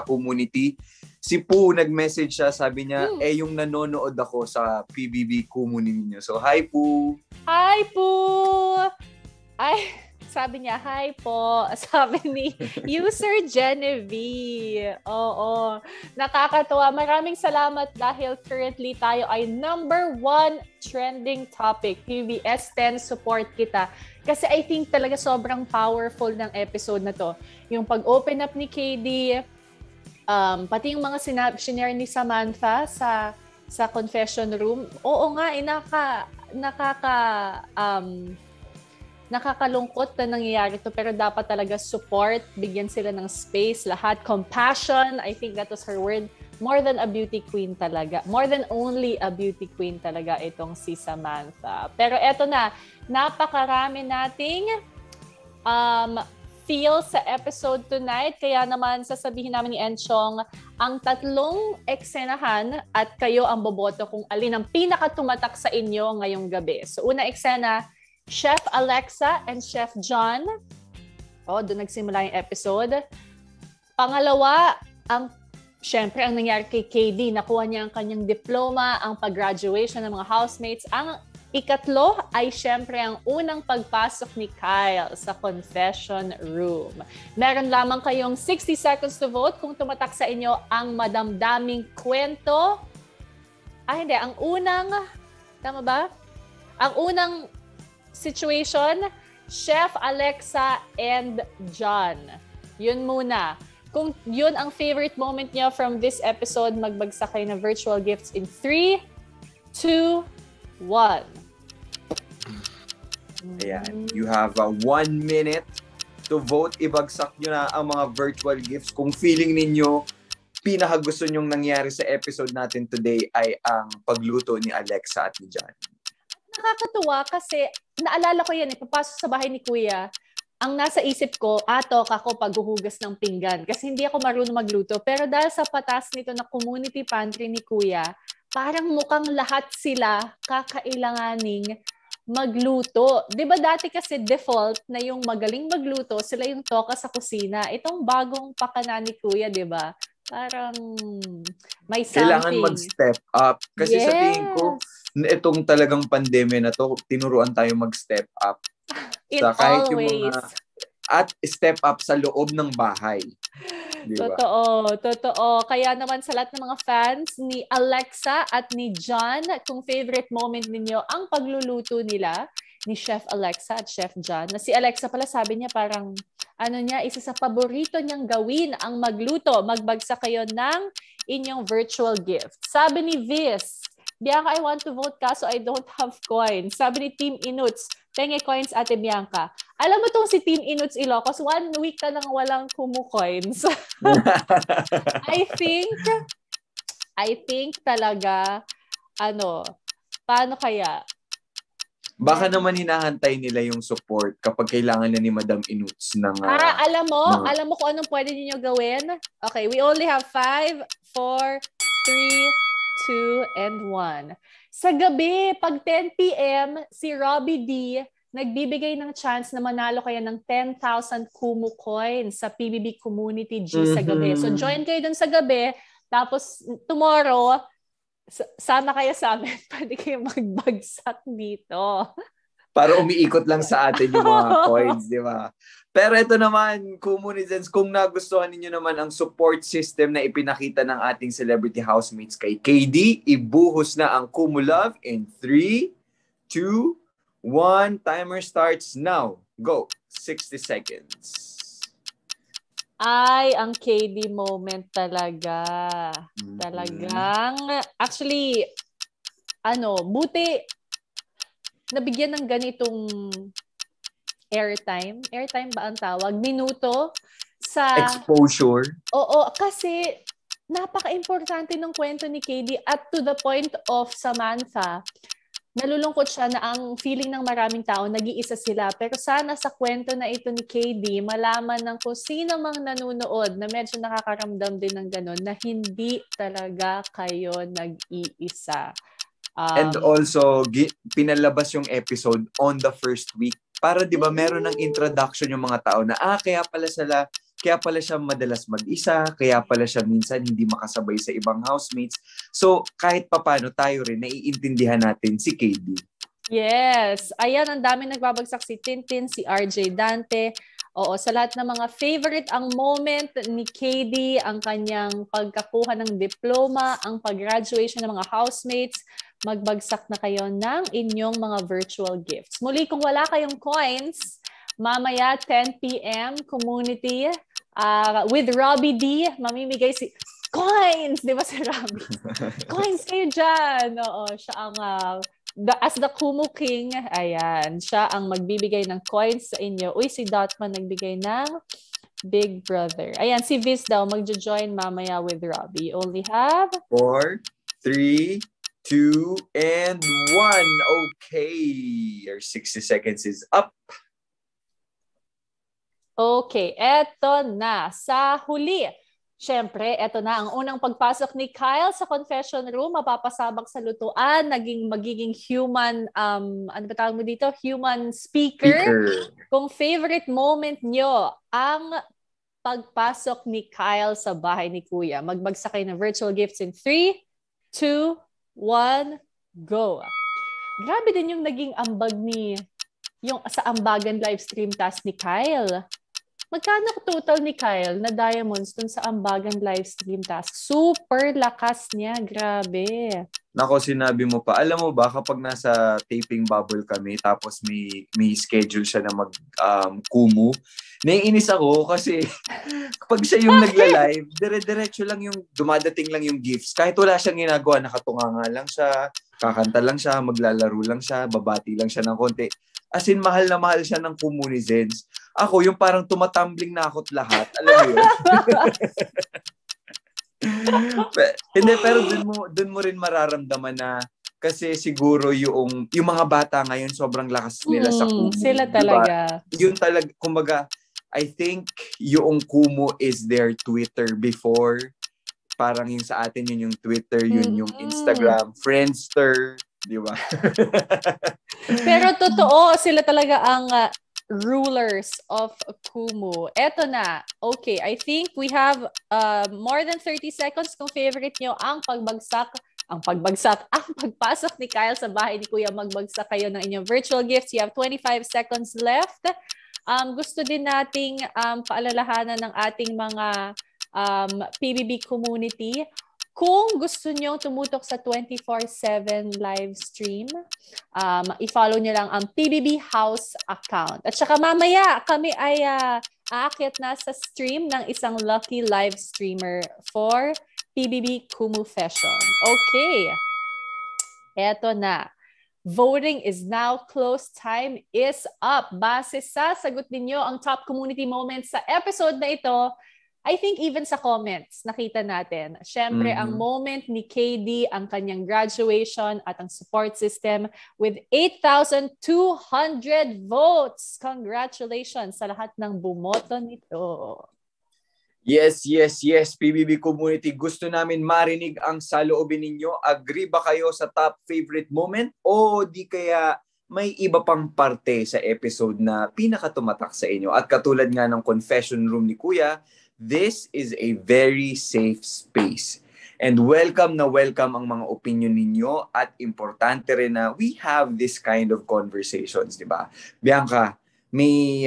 community, si Poo, nag-message siya, sabi niya, yung nanonood ako sa PBB Kumu ninyo. So, hi, Poo! Hi, Poo! Ay, Sabi niya, hi po. Sabi ni User Genevieve. Oo. Nakakatuwa. Maraming salamat dahil currently tayo ay #1 trending topic. PBBs10 support kita. Kasi I think talaga sobrang powerful ng episode na to. Yung pag-open up ni KD, pati yung mga sinabi ni Samantha sa confession room. Oo nga, nakakalungkot na nangyayari to, pero dapat talaga support, bigyan sila ng space, lahat, compassion. I think that was her word. More than a beauty queen talaga. More than only a beauty queen talaga itong si Samantha. Pero eto na, napakarami nating feel sa episode tonight. Kaya naman sasabihin namin ni Enchong ang 3 eksenahan at kayo ang boboto kung alin ang pinakatumatak sa inyo ngayong gabi. So una eksena, Chef Alexa and Chef John. Oh, doon nagsimula yung episode. Pangalawa, syempre ang nangyari kay KD. Nakuha niya ang kanyang diploma, ang pag-graduation ng mga housemates. Ang ikatlo ay syempre ang unang pagpasok ni Kyle sa confession room. Meron lamang kayong 60 seconds to vote kung tumatak sa inyo ang madamdaming kwento. Ah, hindi. Ang unang, tama ba? Ang unang situation, Chef Alexa and John. Yun muna. Kung yun ang favorite moment niyo from this episode, magbagsak kayo na virtual gifts in 3, 2, 1. Ayan. You have 1 minute to vote. Ibagsak nyo na ang mga virtual gifts. Kung feeling ninyo, pinakagusto nyong nangyari sa episode natin today ay ang pagluto ni Alexa at ni John. Nakakatuwa kasi, naalala ko yan, ipapasok sa bahay ni Kuya, ang nasa isip ko, atok ako paghuhugas ng pinggan. Kasi hindi ako marunong magluto. Pero dahil sa patas nito na community pantry ni Kuya, parang mukhang lahat sila kakailanganing magluto. 'Di ba dati kasi default na yung magaling magluto, sila yung toka sa kusina. Itong bagong pakana ni Kuya, 'di ba? Parang may something. Kailangan mag-step up. Kasi yes, sa tingin ko, itong talagang pandemya na to, tinuruan tayo mag-step up. In sa kahit yung mga, at step up sa loob ng bahay. Diba? Totoo, totoo. Kaya naman sa lahat ng mga fans ni Alexa at ni John, kung favorite moment ninyo ang pagluluto nila ni Chef Alexa at Chef John. Na si Alexa pala, sabi niya parang ano niya, isa sa paborito niyang gawin ang magluto. Magbagsak kayo ng inyong virtual gift. Sabi ni Viz, Bianca, I want to vote ka so I don't have coins. Sabi ni Team Inuits, penge coins ate Bianca. Alam mo tong si Team Inuits Ilocos, 1 week ka nang walang Kumu coins. I think talaga, ano, paano kaya? Baka naman hinahantay nila yung support kapag kailangan na ni Madam Inuits ng... alam mo kung anong pwede niyo gawin? Okay, we only have 5, 4, 3, 2, and 1. Sa gabi, pag 10 p.m, si Robbie D nagbibigay ng chance na manalo kayo ng 10,000 Kumu coins sa PBB Community G sa gabi. So join kayo dun sa gabi, tapos tomorrow, sama kayo sa amin, pwede kayo magbagsak dito. Para umiikot lang sa atin yung mga coins, di ba? Pero ito naman, Kumunizens, kung nagustuhan ninyo naman ang support system na ipinakita ng ating celebrity housemates kay KD, ibuhos na ang Kumu Love in 3, 2, 1. Timer starts now. Go. 60 seconds. Ay, ang KD moment talaga. Talagang, actually, buti, nabigyan ng ganitong airtime ba ang tawag? Minuto sa... exposure? Oo, kasi napaka-importante ng kwento ni KD at to the point of Samantha, nalulungkot siya na ang feeling ng maraming tao, nag-iisa sila. Pero sana sa kwento na ito ni KD, malaman ng kung sino mang nanunood na medyo nakakaramdam din ng ganun, na hindi talaga kayo nag-iisa. And also, pinalabas yung episode on the first week. Para di ba meron ng introduction yung mga tao na, kaya pala siya madalas mag-isa, kaya pala siya minsan hindi makasabay sa ibang housemates. So, kahit papano tayo rin, naiintindihan natin si KD. Yes. Ayan, ang dami nagbabagsak, si Tintin, si RJ Dante. Oo, sa lahat ng mga favorite ang moment ni KD, ang kanyang pagkakuha ng diploma, ang pag-graduation ng mga housemates. Magbagsak na kayo ng inyong mga virtual gifts. Muli, kung wala kayong coins, mamaya 10 p.m. community with Robbie D, mamimigay si... Coins! Di ba si Robbie? Coins kayo dyan! Oo, siya ang... as the Kumu King, ayan, siya ang magbibigay ng coins sa inyo. Uy, si Dotman nagbigay ng Big Brother. Ayan, si Viz daw magjo-join mamaya with Robbie. Only have 4, 3, 2, and 1. Okay. Your 60 seconds is up. Okay, eto na. Sa huli. Siyempre, eto na ang unang pagpasok ni Kyle sa confession room, mapapasabak sa lutuan, magiging human, ano ba tawag mo dito? Human speaker. Kung favorite moment nyo, ang pagpasok ni Kyle sa bahay ni Kuya. Magbagsak kayo ng virtual gifts in 3, 2, 1, go! Grabe din yung naging ambag ni, yung sa ambagan live stream task ni Kyle. Magkano total ni Kyle na diamonds dun sa ambagan live stream task? Super lakas niya. Grabe. Nako, sinabi mo pa. Alam mo ba, kapag nasa taping bubble kami, tapos may schedule siya na mag-kumu, naiinis ako kasi kapag siya yung nagla-live, dire-diretso lang yung, dumadating lang yung gifts. Kahit wala siyang ginagawa, nakatunga nga lang siya, kakanta lang siya, maglalaro lang siya, babati lang siya ng konti. As in, mahal na mahal siya ng Kumu ni Zeds. Ako, yung parang tumatumbling na ako't lahat. Alam mo yun? Hindi, pero dun mo rin mararamdaman na kasi siguro yung mga bata ngayon sobrang lakas nila sa Kumu. Sila talaga. Diba? Yun talaga, kumbaga, I think yung Kumu is their Twitter before. Parang yung sa atin, yun yung Twitter, yun yung Instagram, Friendster. Di ba? Pero totoo, sila talaga ang rulers of Kumu. Eto na. Okay, I think we have more than 30 seconds kung favorite nyo ang pagbagsak. Ang pagpasok ni Kyle sa bahay ni Kuya. Magbagsak kayo ng inyong virtual gifts. You have 25 seconds left. Gusto din nating paalalahanan ng ating mga PBB community. Kung gusto nyo tumutok sa 24/7 live stream, i-follow nyo lang ang PBB House account. At saka mamaya, kami ay aakyat na sa stream ng isang lucky live streamer for PBB Kumu Fashion. Okay. Eto na. Voting is now closed. Time is up. Base sa sagot ninyo ang top community moments sa episode na ito, I think even sa comments, nakita natin. Siyempre, ang moment ni KD, ang kanyang graduation at ang support system with 8,200 votes. Congratulations sa lahat ng bumoto nito. Yes, yes, yes, PBB community. Gusto namin marinig ang saloobin ninyo. Agree ba kayo sa top favorite moment? O di kaya... may iba pang parte sa episode na pinakatumatak sa inyo. At katulad nga ng confession room ni Kuya, this is a very safe space. And welcome na welcome ang mga opinion ninyo at importante rin na we have this kind of conversations, di ba? Bianca, may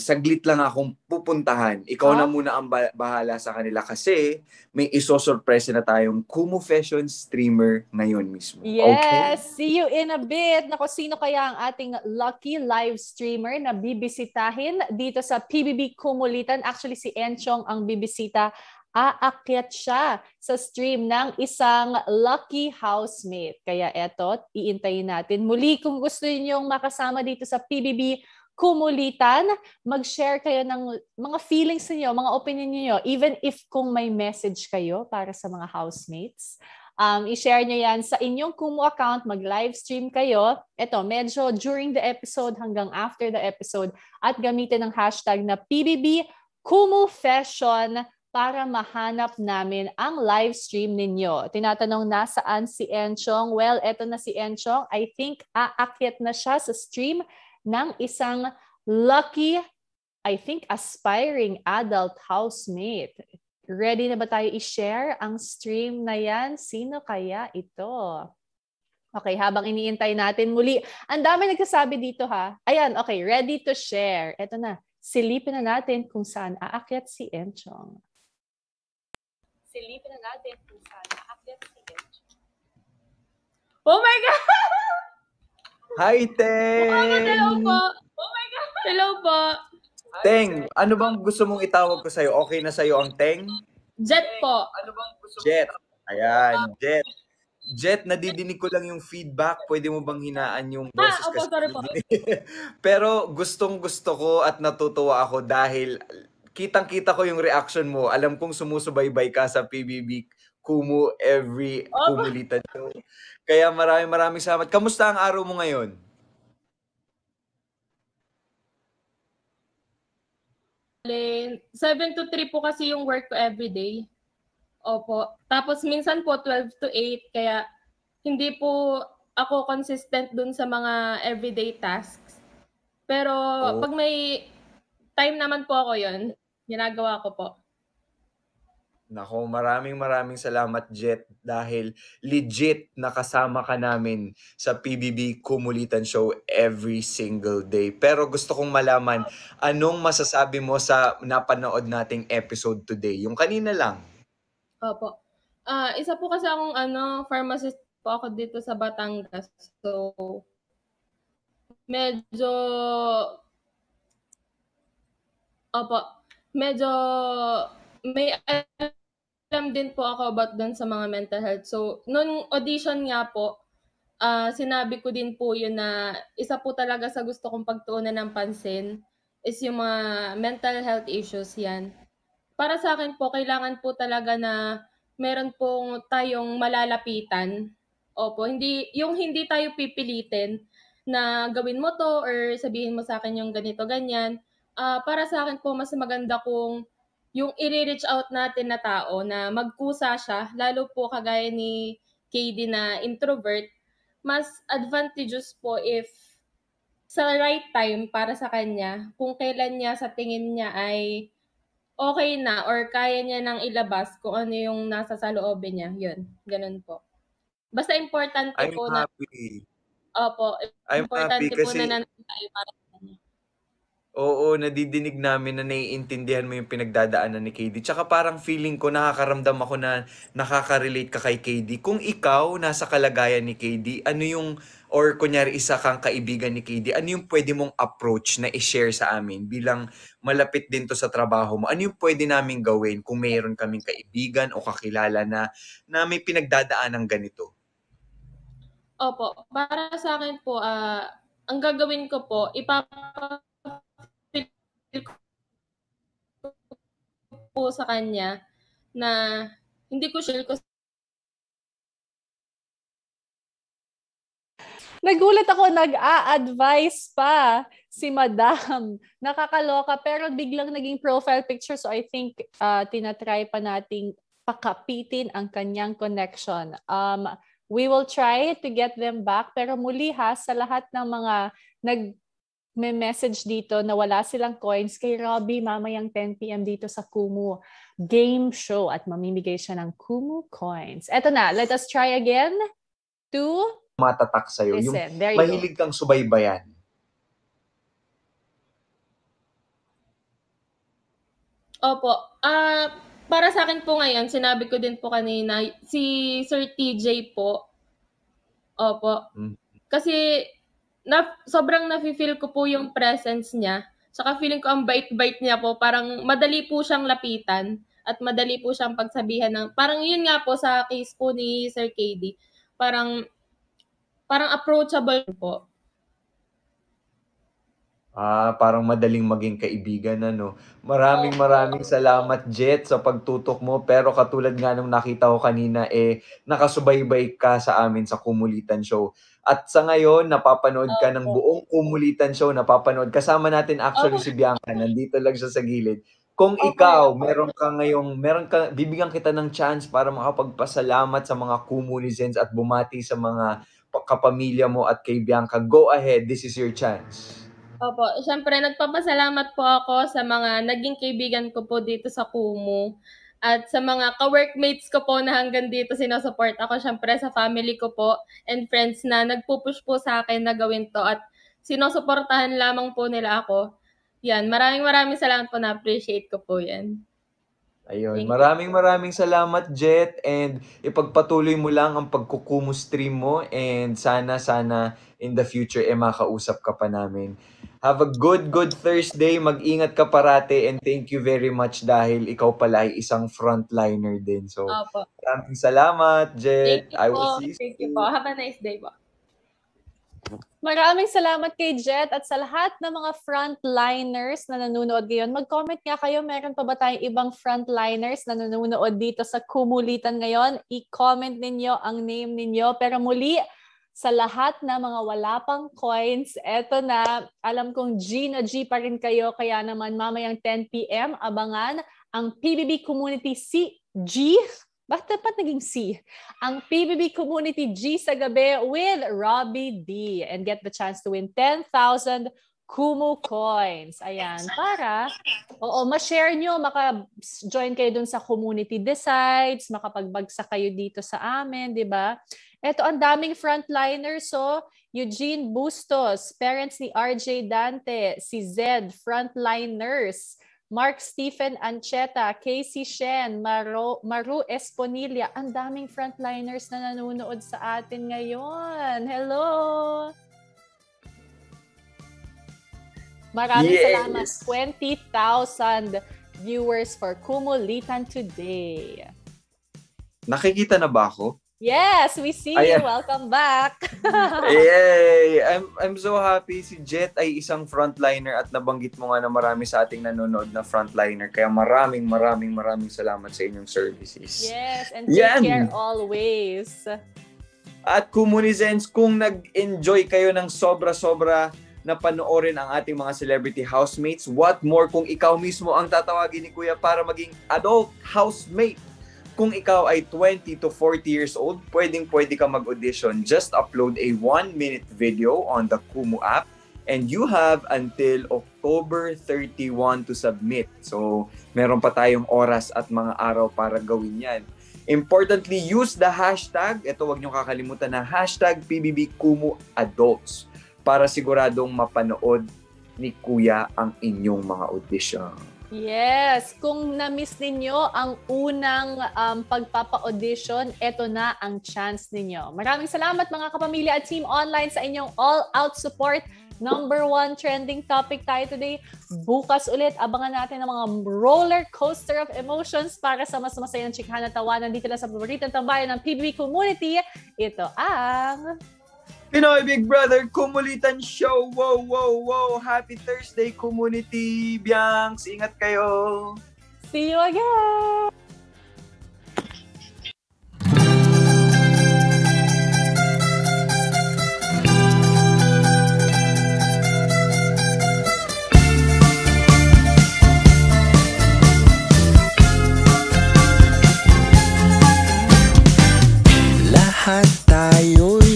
saglit lang akong pupuntahan. Ikaw na muna ang bahala sa kanila kasi may isosurpresa na tayong Kumu Fashion streamer ngayon mismo. Yes! Okay? See you in a bit! Naku, sino kaya ang ating lucky live streamer na bibisitahin dito sa PBB Kumulitan? Actually, si Enchong ang bibisita. Aakyat siya sa stream ng isang lucky housemate. Kaya eto, iintayin natin. Muli, kung gusto ninyong makasama dito sa PBB Kumulitan, mag-share kayo ng mga feelings niyo, mga opinion niyo, even if kung may message kayo para sa mga housemates. I-share nyo yan sa inyong Kumu account, mag-live stream kayo. Ito, medyo during the episode hanggang after the episode at gamitin ang hashtag na PBB Kumu Fashion para mahanap namin ang live stream ninyo. Tinatanong nasaan si Enchong? Well, eto na si Enchong. I think aakyat na siya sa stream ng isang lucky, I think, aspiring adult housemate. Ready na ba tayo i-share ang stream na yan? Sino kaya ito? Okay, habang iniintay natin muli. Ang dami nagsasabi dito ha. Ayan, okay, ready to share. Eto na, silipin na natin kung saan aakyat si Enchong. Silipin na natin kung saan aakyat si Enchong. Oh my God! Hi, Teng! Hello po! Oh my God! Hello po! Teng, ano bang gusto mong itawag ko sa'yo? Okay na sa'yo ang Teng? Jet po! Ano bang gusto mong... Jet! Ayan, Jet! Jet, nadidinig ko lang yung feedback. Pwede mo bang hinaan yung boses? Opo, sorry po. Pero gustong-gusto ko at natutuwa ako dahil kitang-kita ko yung reaction mo. Alam kong sumusubaybay ka sa PBB Kumu every Kumulitan Show. Kaya maraming salamat. Kamusta ang araw mo ngayon? Alin, 7 to 3 po kasi yung work ko everyday. Opo. Tapos minsan po 12 to 8 kaya hindi po ako consistent dun sa mga everyday tasks. Pero pag may time naman po ako yun, ginagawa ko po. Nako, maraming salamat Jet dahil legit nakasama ka namin sa PBB Kumulitan Show every single day. Pero gusto kong malaman, anong masasabi mo sa napanood nating episode today? Yung kanina lang. Opo. Isa po kasi akong pharmacist po ako dito sa Batangas. So, medyo may alam din po ako about dun sa mga mental health. So, nung audition nga po, sinabi ko din po yun na isa po talaga sa gusto kong pagtuunan ng pansin is yung mga mental health issues yan. Para sa akin po, kailangan po talaga na meron pong tayong malalapitan. Opo, hindi tayo pipilitin na gawin mo to or sabihin mo sa akin yung ganito, ganyan. Para sa akin po, mas maganda kung yung i-reach out natin na tao na magkusa siya, lalo po kagaya ni KD na introvert, mas advantageous po if sa right time para sa kanya, kung kailan niya sa tingin niya ay okay na or kaya niya nang ilabas kung ano yung nasa sa loobin niya. Yun, ganun po. Basta importante po na... Opo, importante po na nanatay para sa kanya. Oo, nadidinig namin na naiintindihan mo yung pinagdadaanan ni KD. Tsaka parang feeling ko, nakakaramdam ako na nakaka-relate ka kay KD. Kung ikaw nasa kalagayan ni KD, ano yung... or kunyari isa kang kaibigan ni KD, ano yung pwede mong approach na i-share sa amin bilang malapit din to sa trabaho mo? Ano yung pwede namin gawin kung mayroon kaming kaibigan o kakilala na may pinagdadaan ng ganito? Opo, para sa akin po, ang gagawin ko po, ipapapil po sa kanya na hindi ko share ko. Nagulat ako, nag-a-advise pa si Madam. Nakakaloka, pero biglang naging profile picture. So I think tinatry pa nating pakapitin ang kanyang connection. We will try to get them back. Pero muli ha, sa lahat ng mga nag-message dito na wala silang coins, kay Robbie mamayang 10 PM dito sa Kumu Game Show at mamimigay siya ng Kumu Coins. Eto na, let us try again to... matatak sa'yo. Yung mahilig kang subaybayan. Opo. Para sa akin po ngayon, sinabi ko din po kanina, si Sir TJ po. Opo. Kasi sobrang nafe-feel ko po yung presence niya. Saka feeling ko ang bait-bait niya po. Parang madali po siyang lapitan at madali po siyang pagsabihan ng... Parang yun nga po sa case po ni Sir KD. Parang approachable po. Parang madaling maging kaibigan, ano. Maraming salamat, Jet, sa pagtutok mo. Pero katulad nga nung nakita ko kanina, nakasubaybay ka sa amin sa Kumulitan Show. At sa ngayon, napapanood ka ng buong Kumulitan Show. Napapanood. Kasama natin actually si Bianca. Nandito lang siya sa gilid. Kung ikaw, meron ka, bibigyan kita ng chance para makapagpasalamat sa mga Kumulizens at bumati sa mga kapamilya mo at kay Bianca. Go ahead, this is your chance. Opo, siyempre nagpapasalamat po ako sa mga naging kaibigan ko po dito sa Kumu. At sa mga ka-workmates ko po na hanggang dito sinusupport ako, syempre sa family ko po and friends na nagpupush po sa akin na gawin to at sinusuportahan lamang po nila ako. Yan, maraming salamat po, na-appreciate ko po yan. Ayun, maraming salamat Jet, and ipagpatuloy mo lang ang pagkukumu stream mo, and sana in the future makausap ka pa namin. Have a good Thursday, mag-ingat ka parate, and thank you very much dahil ikaw pala ay isang frontliner din. So, opo. Maraming salamat Jet. I will see you. Thank you po. Have a nice day po. Maraming salamat kay Jet at sa lahat ng mga frontliners na nanonood ngayon. Mag-comment nga kayo, meron pa ba tayong ibang frontliners na nanonood dito sa Kumulitan ngayon? I-comment ninyo ang name ninyo. Pero muli, sa lahat na mga wala pang coins, eto na, alam kong G na G pa rin kayo. Kaya naman mamayang 10 PM, abangan ang PBB Community CG. Bakit dapat naging C? Ang PBB Community G sa gabi with Robbie D. And get the chance to win 10,000 Kumu coins. Ayan. Para, oo, ma-share nyo, maka-join kayo dun sa Community Decides, makapagbagsak kayo dito sa amin, di ba? Eto, ang daming frontliners, so Eugene Bustos, parents ni RJ Dante, si Zed, frontliners, Mark Stephen Ancheta, Casey Shen, Maru Esponilla. Ang daming frontliners na nanonood sa atin ngayon. Hello! Maraming salamat. 20,000 viewers for Kumulitan today. Nakikita na ba ako? Yes, we see you. Welcome back. Yay! I'm so happy. Si Jet ay isang frontliner at nabanggit mo nga na marami sa ating nanonood na frontliner. Kaya maraming salamat sa inyong services. Yes, and take care always. At Kumunizens, kung nag-enjoy kayo ng sobra-sobra na panoorin ang ating mga celebrity housemates, what more kung ikaw mismo ang tatawagin ni Kuya para maging adult housemate. Kung ikaw ay 20 to 40 years old, pwedeng-pwede ka mag-audition. Just upload a 1-minute video on the Kumu app and you have until October 31 to submit. So, meron pa tayong oras at mga araw para gawin yan. Importantly, use the hashtag, ito wag nyo kakalimutan na hashtag PBBKumuAdults para siguradong mapanood ni Kuya ang inyong mga audition. Yes, kung na-miss ninyo ang unang pagpapa-audition, eto na ang chance ninyo. Maraming salamat mga kapamilya at team online sa inyong all-out support. #1 trending topic tayo today. Bukas ulit, abangan natin ang mga roller coaster of emotions para sa mas masayang chikahan at tawanan dito lang sa paboritong tambayan ng PBB Community. Ito ang Pinoy Big Brother Kumulitan Show! Wow, wow, wow! Happy Thursday, Community! Biangs, ingat kayo! See you again!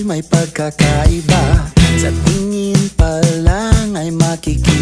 May pagkakaiba sa tingin pa lang ay makikita.